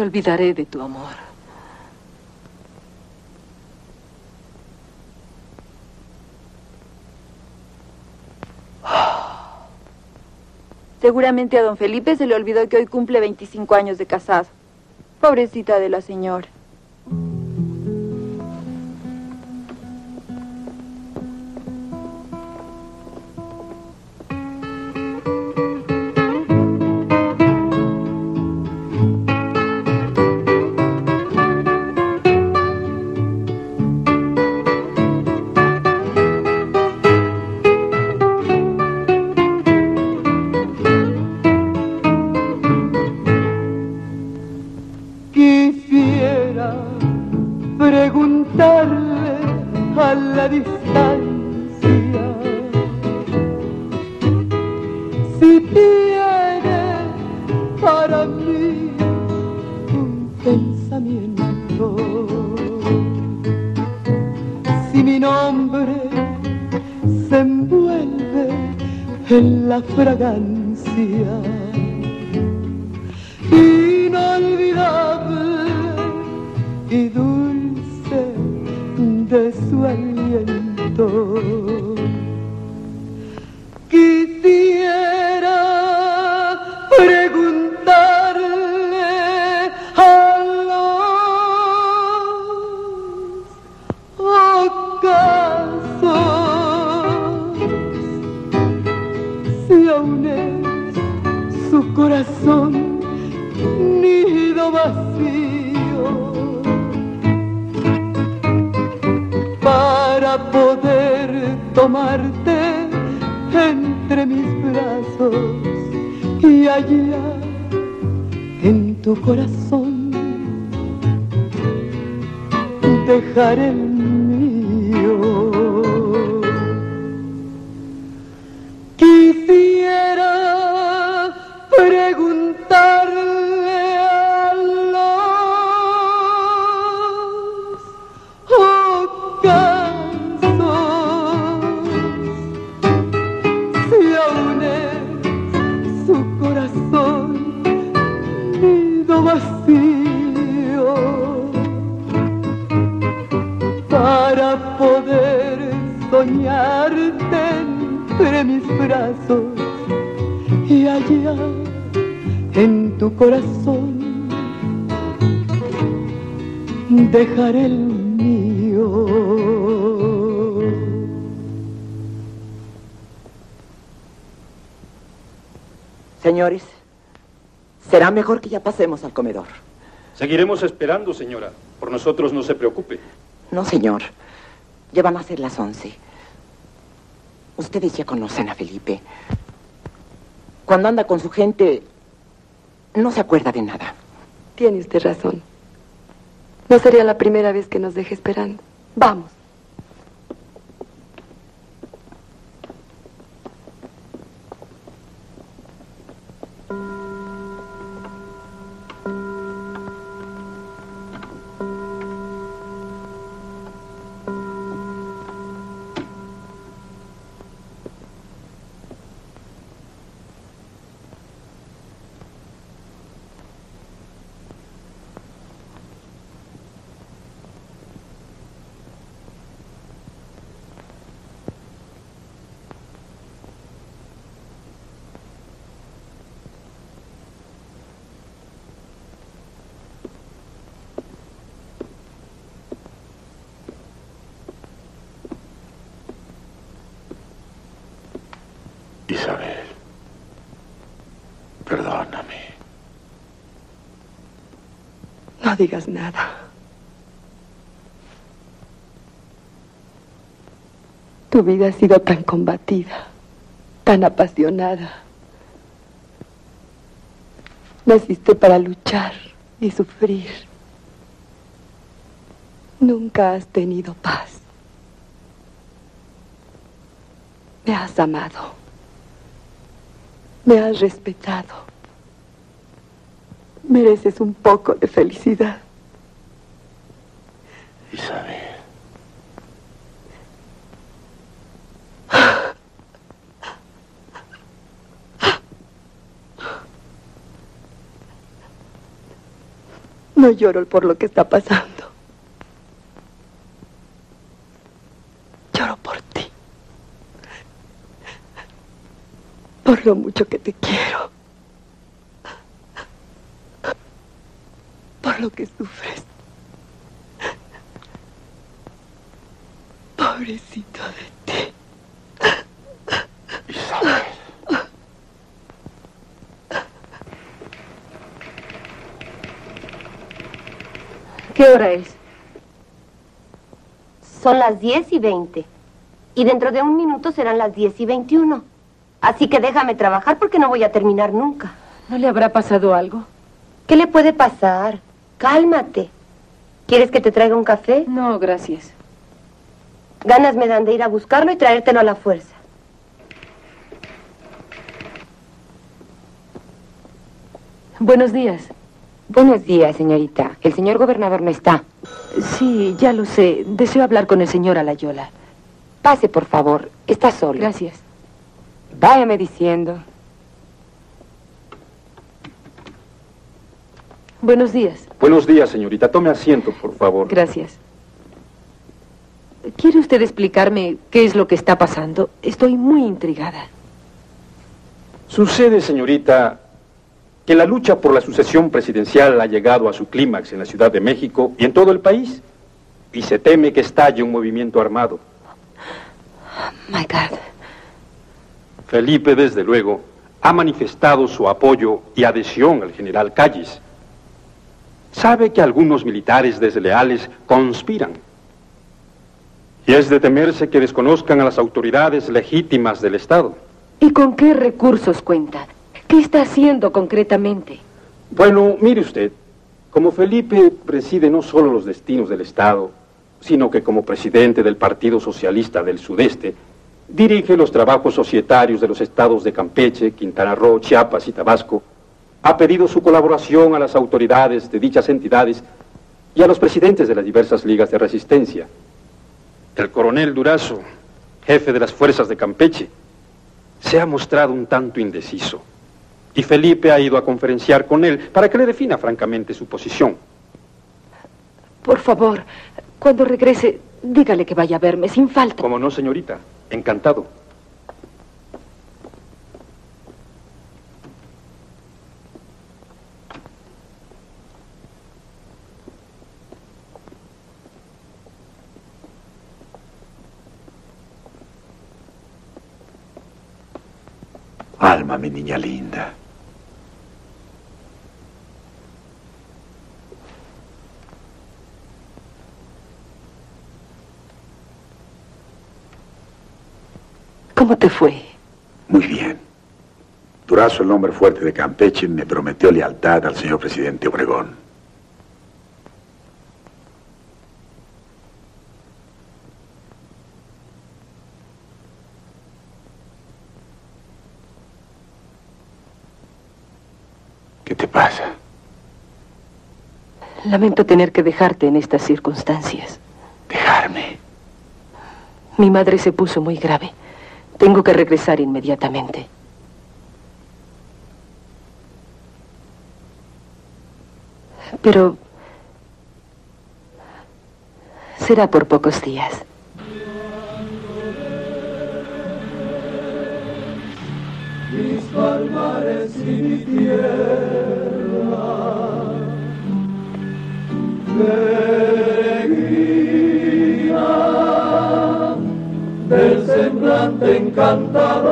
Olvidaré de tu amor. Seguramente a don Felipe se le olvidó que hoy cumple 25 años de casado. Pobrecita de la señora. para poder tomarte entre mis brazos y allá en tu corazón dejar el mío. Quisiera preguntarle a los ocasos si aún es su corazón nido vacío para poder soñarte entre mis brazos y allá en tu corazón dejar el mío. Señores, será mejor que ya pasemos al comedor. Seguiremos esperando, señora. Por nosotros no se preocupe. No, señor. Ya van a ser las 11. Ustedes ya conocen a Felipe. Cuando anda con su gente, no se acuerda de nada. Tiene usted razón. No sería la primera vez que nos deje esperando. Vamos. Isabel, perdóname. No digas nada. Tu vida ha sido tan combatida, tan apasionada. Naciste para luchar y sufrir. Nunca has tenido paz. Me has amado. Me has respetado. Mereces un poco de felicidad. Isabel. No lloro por lo que está pasando. Por lo mucho que te quiero. Por lo que sufres. Pobrecito de ti. Isabel. ¿Qué hora es? Son las 10:20. Y dentro de un minuto serán las 10:21. Así que déjame trabajar porque no voy a terminar nunca. ¿No le habrá pasado algo? ¿Qué le puede pasar? Cálmate. ¿Quieres que te traiga un café? No, gracias. Ganas me dan de ir a buscarlo y traértelo a la fuerza. Buenos días. Buenos días, señorita. El señor gobernador no está. Sí, ya lo sé. Deseo hablar con el señor Alayola. Pase, por favor. Está solo. Gracias. Váyame diciendo. Buenos días. Buenos días, señorita. Tome asiento, por favor. Gracias. ¿Quiere usted explicarme qué es lo que está pasando? Estoy muy intrigada. Sucede, señorita, que la lucha por la sucesión presidencial ha llegado a su clímax en la Ciudad de México y en todo el país. Y se teme que estalle un movimiento armado. Oh, my God. Felipe, desde luego, ha manifestado su apoyo y adhesión al general Calles. Sabe que algunos militares desleales conspiran. Y es de temerse que desconozcan a las autoridades legítimas del Estado. ¿Y con qué recursos cuenta? ¿Qué está haciendo concretamente? Bueno, mire usted, como Felipe preside no solo los destinos del Estado, sino que como presidente del Partido Socialista del Sureste, dirige los trabajos societarios de los estados de Campeche, Quintana Roo, Chiapas y Tabasco, ha pedido su colaboración a las autoridades de dichas entidades y a los presidentes de las diversas ligas de resistencia. El coronel Durazo, jefe de las fuerzas de Campeche, se ha mostrado un tanto indeciso y Felipe ha ido a conferenciar con él para que le defina francamente su posición. Por favor, cuando regrese, dígale que vaya a verme sin falta. Cómo no, señorita. Encantado. Alma, mi niña linda. ¿Cómo te fue? Muy bien. Durazo, el hombre fuerte de Campeche, me prometió lealtad al señor presidente Obregón. ¿Qué te pasa? Lamento tener que dejarte en estas circunstancias. ¿Dejarme? Mi madre se puso muy grave. Tengo que regresar inmediatamente. Pero será por pocos días. Mis palmares y mi tierra, peregrina del semblante encantador,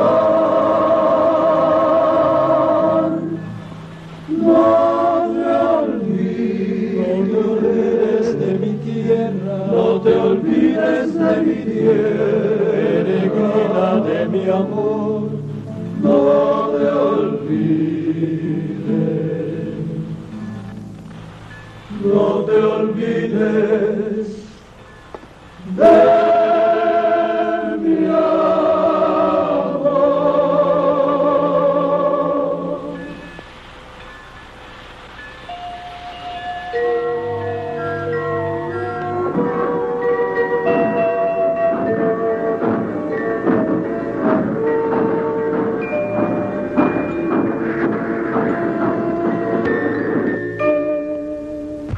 no te olvides de mi tierra, no te olvides de mi tierra, de mi amor, no te olvides, no te olvides de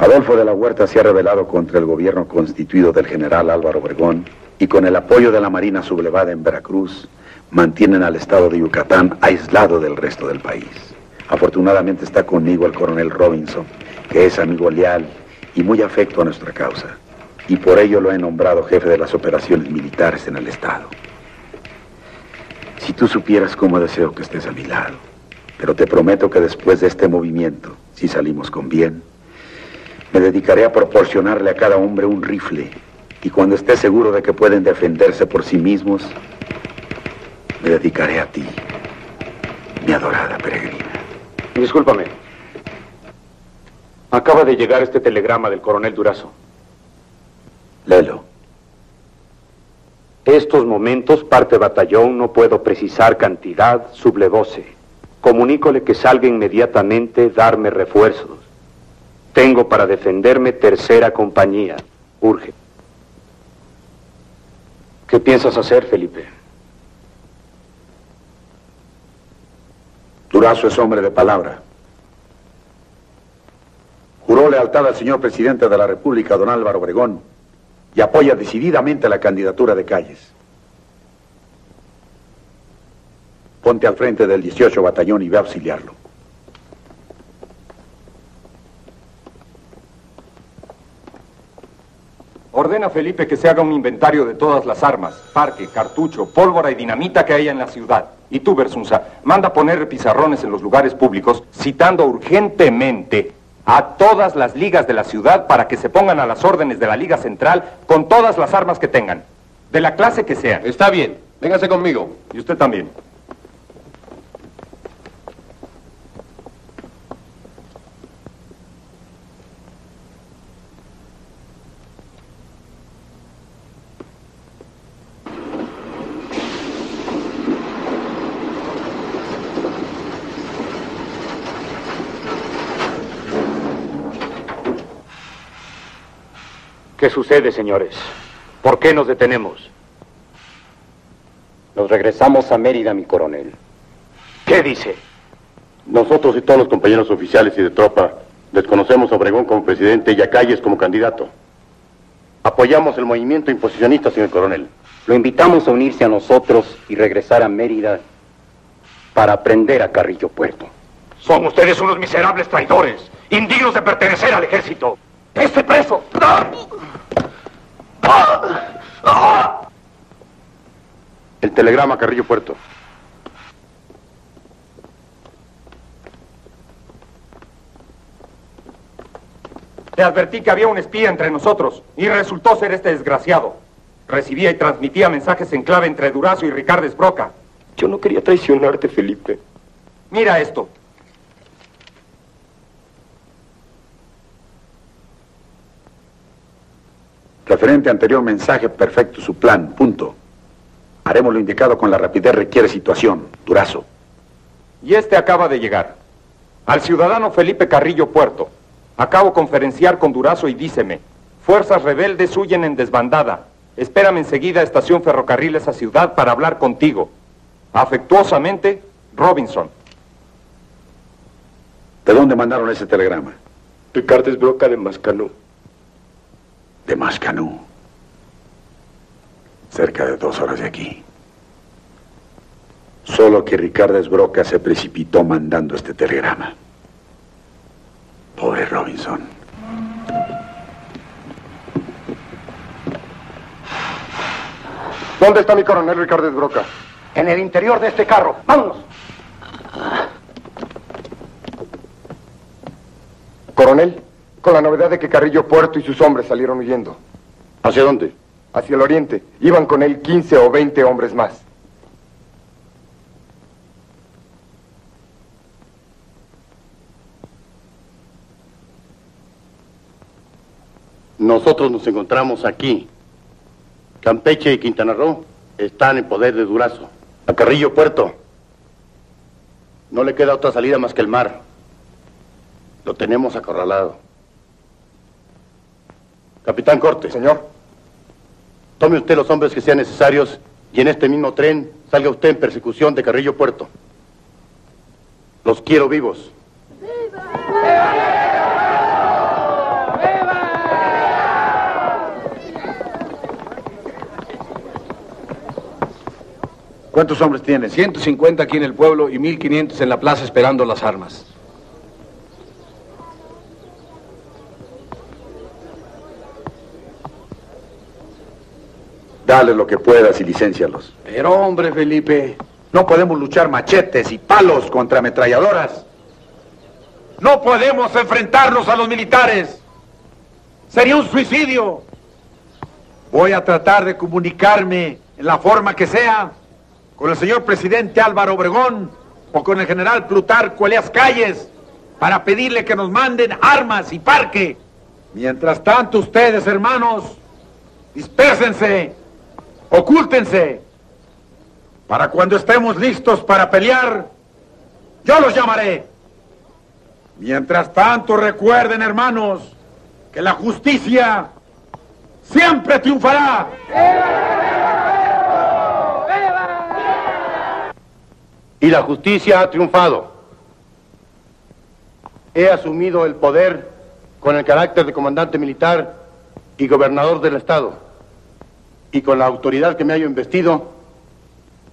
Adolfo de la Huerta se ha rebelado contra el gobierno constituido del general Álvaro Obregón y con el apoyo de la Marina sublevada en Veracruz, mantienen al estado de Yucatán aislado del resto del país. Afortunadamente está conmigo el coronel Robinson, que es amigo leal y muy afecto a nuestra causa, y por ello lo he nombrado jefe de las operaciones militares en el estado. Si tú supieras cómo deseo que estés a mi lado, pero te prometo que después de este movimiento, si salimos con bien, me dedicaré a proporcionarle a cada hombre un rifle y cuando esté seguro de que pueden defenderse por sí mismos, me dedicaré a ti, mi adorada peregrina. Discúlpame. Acaba de llegar este telegrama del coronel Durazo. Léelo. Estos momentos parte batallón, no puedo precisar cantidad, sublevóse. Comunícole que salga inmediatamente, darme refuerzos. Tengo para defenderme tercera compañía. Urge. ¿Qué piensas hacer, Felipe? Durazo es hombre de palabra. Juró lealtad al señor presidente de la República, don Álvaro Obregón, y apoya decididamente la candidatura de Calles. Ponte al frente del 18 batallón y ve a auxiliarlo. Ordena a Felipe que se haga un inventario de todas las armas, parque, cartucho, pólvora y dinamita que haya en la ciudad. Y tú, Bersunza, manda poner pizarrones en los lugares públicos, citando urgentemente a todas las ligas de la ciudad para que se pongan a las órdenes de la Liga Central con todas las armas que tengan. de la clase que sea. Está bien, véngase conmigo. Y usted también. ¿Qué sucede, señores? ¿Por qué nos detenemos? Nos regresamos a Mérida, mi coronel. ¿Qué dice? Nosotros y todos los compañeros oficiales y de tropa desconocemos a Obregón como presidente y a Calles como candidato. Apoyamos el movimiento imposicionista, señor coronel. Lo invitamos a unirse a nosotros y regresar a Mérida para prender a Carrillo Puerto. Son ustedes unos miserables traidores, indignos de pertenecer al ejército. ¡Este preso! El telegrama, Carrillo Puerto. Te advertí que había un espía entre nosotros y resultó ser este desgraciado. Recibía y transmitía mensajes en clave entre Durazo y Ricardo Esbroca. Yo no quería traicionarte, Felipe. Mira esto. Referente anterior mensaje, perfecto su plan, punto. Haremos lo indicado con la rapidez requiere situación, Durazo. Y este acaba de llegar. Al ciudadano Felipe Carrillo Puerto. Acabo conferenciar con Durazo y díceme, fuerzas rebeldes huyen en desbandada. Espérame enseguida a Estación Ferrocarriles a Ciudad para hablar contigo. Afectuosamente, Robinson. ¿De dónde mandaron ese telegrama? Ricardo Esbroca de Mascanú. De Mascanú, cerca de 2 horas de aquí. Solo que Ricardo Esbroca se precipitó mandando este telegrama. Pobre Robinson. ¿Dónde está mi coronel Ricardo Esbroca? En el interior de este carro. ¡Vámonos! Coronel, con la novedad de que Carrillo Puerto y sus hombres salieron huyendo. ¿Hacia dónde? Hacia el oriente. Iban con él 15 o 20 hombres más. Nosotros nos encontramos aquí. Campeche y Quintana Roo están en poder de Durazo. A Carrillo Puerto no le queda otra salida más que el mar. Lo tenemos acorralado. Capitán Corte. Señor. Tome usted los hombres que sean necesarios y en este mismo tren salga usted en persecución de Carrillo Puerto. Los quiero vivos. ¡Viva! ¡Viva! ¡Viva! ¿Cuántos hombres tienen? 150 aquí en el pueblo y 1500 en la plaza esperando las armas. Dale lo que puedas y licéncialos. Pero hombre, Felipe, no podemos luchar machetes y palos contra ametralladoras. No podemos enfrentarnos a los militares. Sería un suicidio. Voy a tratar de comunicarme en la forma que sea con el señor presidente Álvaro Obregón o con el general Plutarco Elías Calles para pedirle que nos manden armas y parque. Mientras tanto, ustedes, hermanos, dispérsense. ¡Ocúltense! Para cuando estemos listos para pelear, yo los llamaré. Mientras tanto, recuerden, hermanos, que la justicia siempre triunfará. Y la justicia ha triunfado. He asumido el poder con el carácter de comandante militar y gobernador del estado. Y con la autoridad que me hallo investido,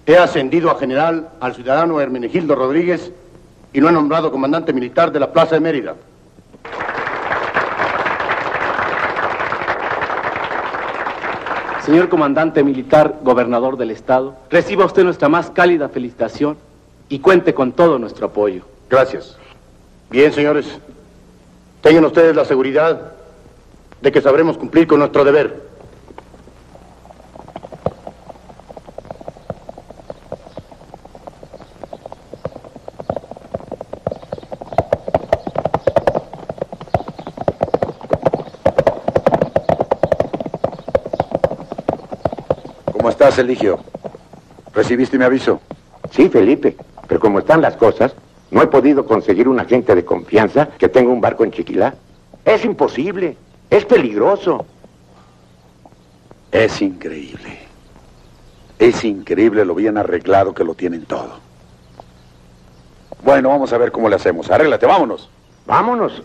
he ascendido a general al ciudadano Hermenegildo Rodríguez y lo he nombrado comandante militar de la Plaza de Mérida. Señor comandante militar, gobernador del estado, reciba usted nuestra más cálida felicitación y cuente con todo nuestro apoyo. Gracias. Bien, señores, tengan ustedes la seguridad de que sabremos cumplir con nuestro deber. estás, Eligio? ¿Recibiste mi aviso? Sí, Felipe, pero como están las cosas, no he podido conseguir un agente de confianza que tenga un barco en Chiquilá. Es imposible, es peligroso. Es increíble lo bien arreglado que lo tienen todo. Bueno, vamos a ver cómo le hacemos. Arréglate, vámonos. Vámonos.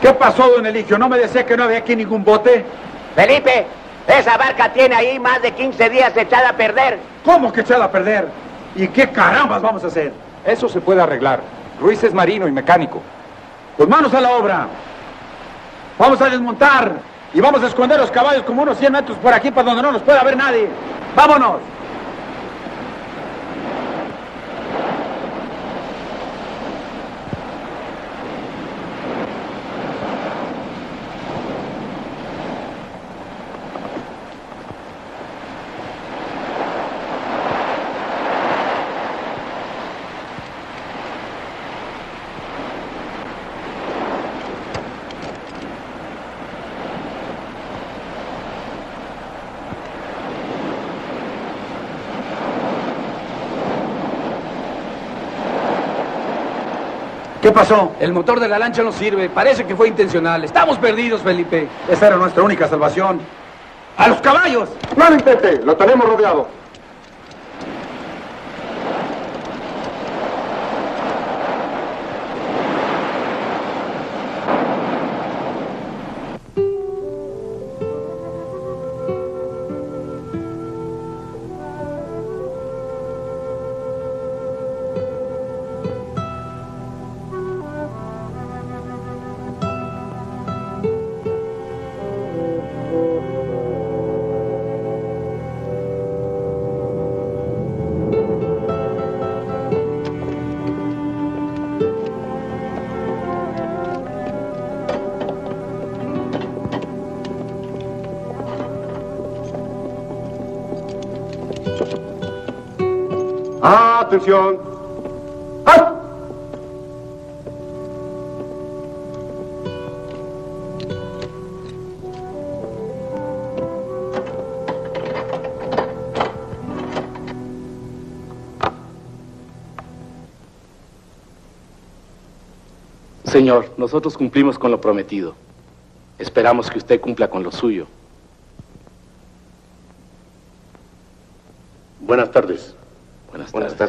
¿Qué pasó, don Eligio? ¿No me decía que no había aquí ningún bote? Felipe, esa barca tiene ahí más de 15 días echada a perder. ¿Cómo que echada a perder? ¿Y qué carambas vamos a hacer? Eso se puede arreglar. Ruiz es marino y mecánico. Pues manos a la obra. Vamos a desmontar y vamos a esconder los caballos como unos 100 metros por aquí para donde no nos pueda ver nadie. ¡Vámonos! ¿Qué pasó? El motor de la lancha no sirve. Parece que fue intencional. Estamos perdidos, Felipe. Esa era nuestra única salvación. ¡A los caballos! ¡No lo intente! Lo tenemos rodeado. ¡Atención! ¡Ay! Señor, nosotros cumplimos con lo prometido. Esperamos que usted cumpla con lo suyo. Buenas tardes.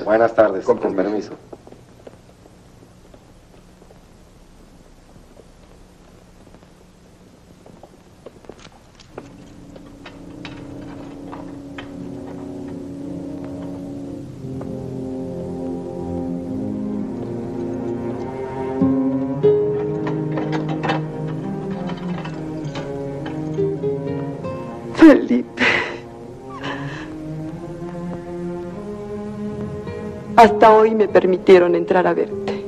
Buenas tardes. Con permiso. Hasta hoy me permitieron entrar a verte.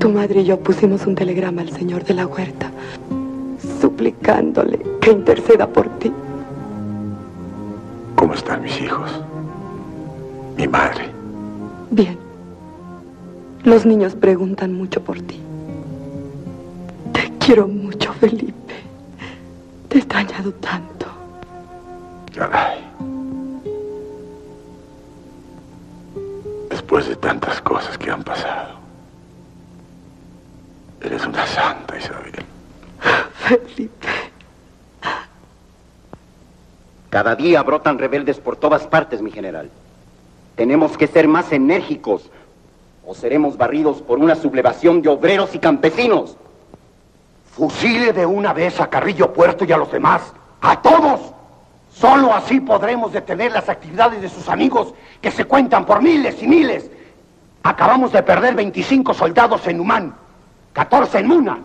Tu madre y yo pusimos un telegrama al señor de la Huerta, suplicándole que interceda por ti. ¿Cómo están mis hijos? Mi madre. Bien. Los niños preguntan mucho por ti. Te quiero mucho, Felipe. Te he extrañado tanto. Caray. Después de tantas cosas que han pasado, eres una santa, Isabel. Felipe. Cada día brotan rebeldes por todas partes, mi general. Tenemos que ser más enérgicos, o seremos barridos por una sublevación de obreros y campesinos. Fusile de una vez a Carrillo Puerto y a los demás. ¡A todos! Solo así podremos detener las actividades de sus amigos, que se cuentan por miles y miles. Acabamos de perder 25 soldados en Humán. 14 en Muna,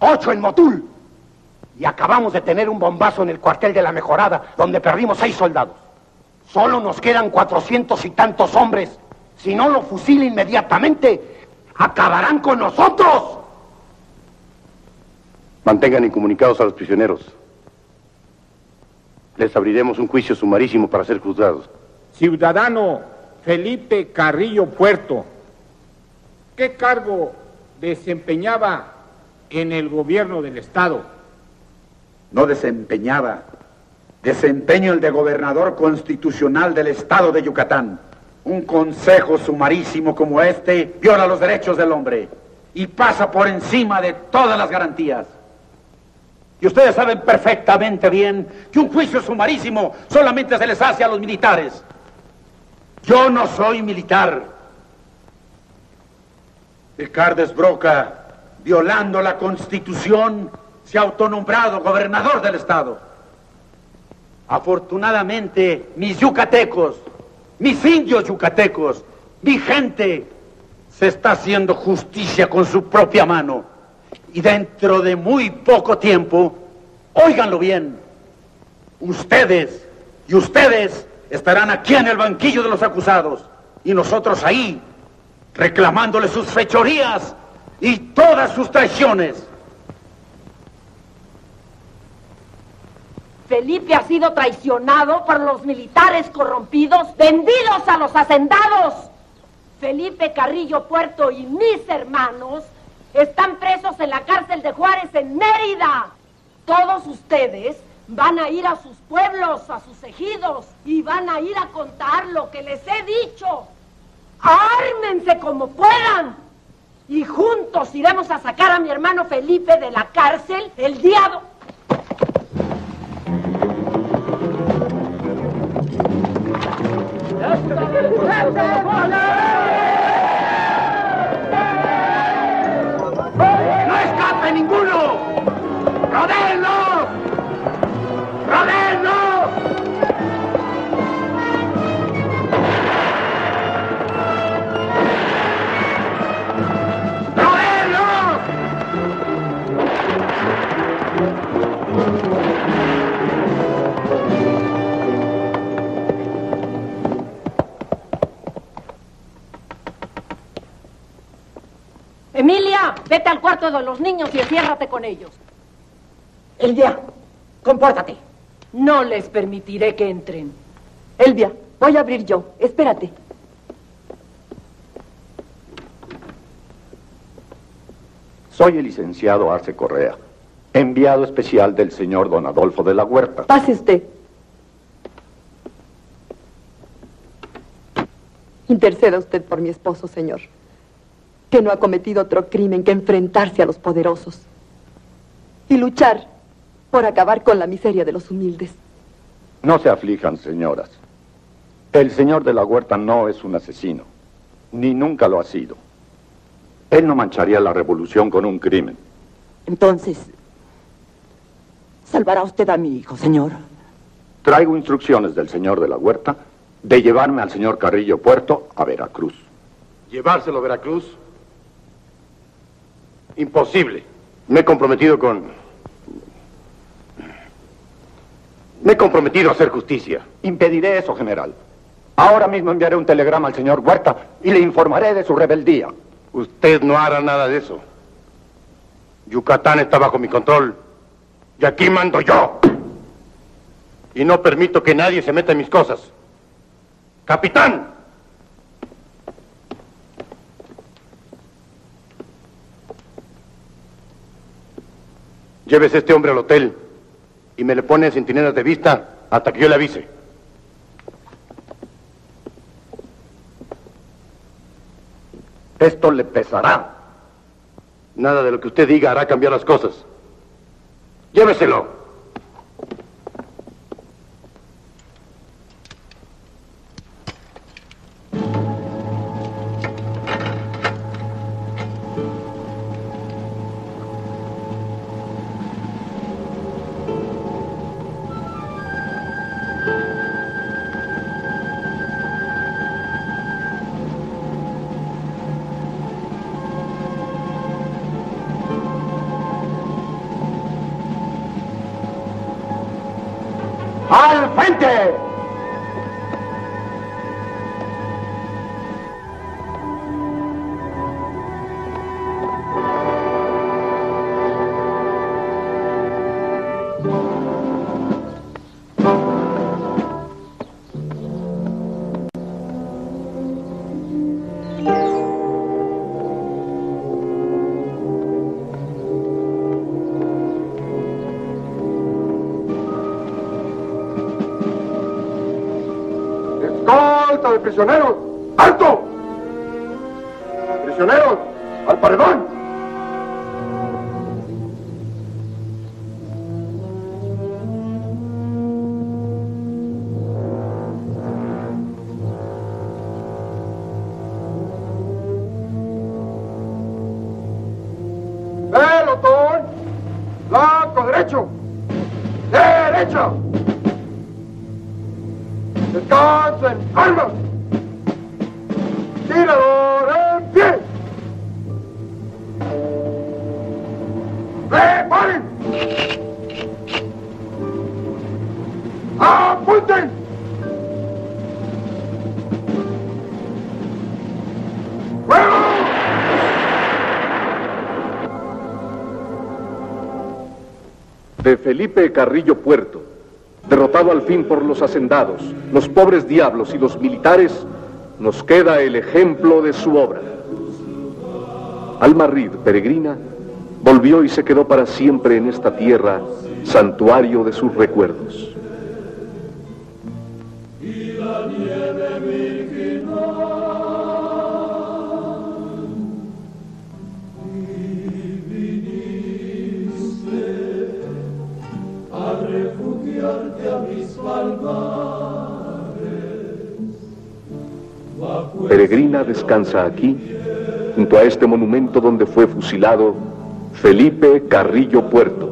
8 en Motul. Y acabamos de tener un bombazo en el cuartel de la Mejorada, donde perdimos 6 soldados. Solo nos quedan 400 y tantos hombres. Si no lo fusilan inmediatamente, acabarán con nosotros. Mantengan incomunicados a los prisioneros. Les abriremos un juicio sumarísimo para ser juzgados. Ciudadano Felipe Carrillo Puerto, ¿qué cargo desempeñaba en el gobierno del Estado? No desempeñaba. Desempeño el de gobernador constitucional del Estado de Yucatán. Un consejo sumarísimo como este viola los derechos del hombre y pasa por encima de todas las garantías. Y ustedes saben perfectamente bien que un juicio sumarísimo solamente se les hace a los militares. Yo no soy militar. Ricardo Esbroca, violando la Constitución, se ha autonombrado gobernador del Estado. Afortunadamente, mis yucatecos, mis indios yucatecos, mi gente, se está haciendo justicia con su propia mano. Y dentro de muy poco tiempo, óiganlo bien, ustedes y ustedes estarán aquí en el banquillo de los acusados y nosotros ahí, reclamándole sus fechorías y todas sus traiciones. Felipe ha sido traicionado por los militares corrompidos, vendidos a los hacendados. Felipe Carrillo Puerto y mis hermanos están presos en la cárcel de Juárez, en Mérida. Todos ustedes van a ir a sus pueblos, a sus ejidos, y van a ir a contar lo que les he dicho. Ármense como puedan, y juntos iremos a sacar a mi hermano Felipe de la cárcel el día... ¡No escape ninguno! ¡Rodéenlos! ¡Rodéenlos! Emilia, vete al cuarto de los niños y enciérrate con ellos. Elvia, compórtate. No les permitiré que entren. Elvia, voy a abrir yo. Espérate. Soy el licenciado Arce Correa, enviado especial del señor don Adolfo de la Huerta. Pase usted. Interceda usted por mi esposo, señor, que no ha cometido otro crimen que enfrentarse a los poderosos y luchar por acabar con la miseria de los humildes. No se aflijan, señoras. El señor de la Huerta no es un asesino, ni nunca lo ha sido. Él no mancharía la revolución con un crimen. Entonces, ¿salvará usted a mi hijo, señor? Traigo instrucciones del señor de la Huerta de llevarme al señor Carrillo Puerto a Veracruz. ¿Llevárselo a Veracruz? Imposible. Me he comprometido a hacer justicia. Impediré eso, general. Ahora mismo enviaré un telegrama al señor Huerta y le informaré de su rebeldía. Usted no hará nada de eso. Yucatán está bajo mi control. Y aquí mando yo. Y no permito que nadie se meta en mis cosas. ¡Capitán! Lleves a este hombre al hotel y me le pone centinelas de vista hasta que yo le avise. Esto le pesará. Nada de lo que usted diga hará cambiar las cosas. Lléveselo. frente. Prisioneros, alto. Prisioneros, al paredón. Pelotón, blanco derecho, derecha. Descansen, armas. ¡Tirador en pie! ¡Preparen! ¡Apunten! ¡Fuego! De Felipe Carrillo Puerto, derrotado al fin por los hacendados, los pobres diablos y los militares, nos queda el ejemplo de su obra. Alma Reed, peregrina, volvió y se quedó para siempre en esta tierra, santuario de sus recuerdos. Y la nieve virginal, y viniste a refugiarte a mis palmas. Peregrina descansa aquí, junto a este monumento donde fue fusilado Felipe Carrillo Puerto.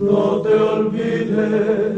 No te olvides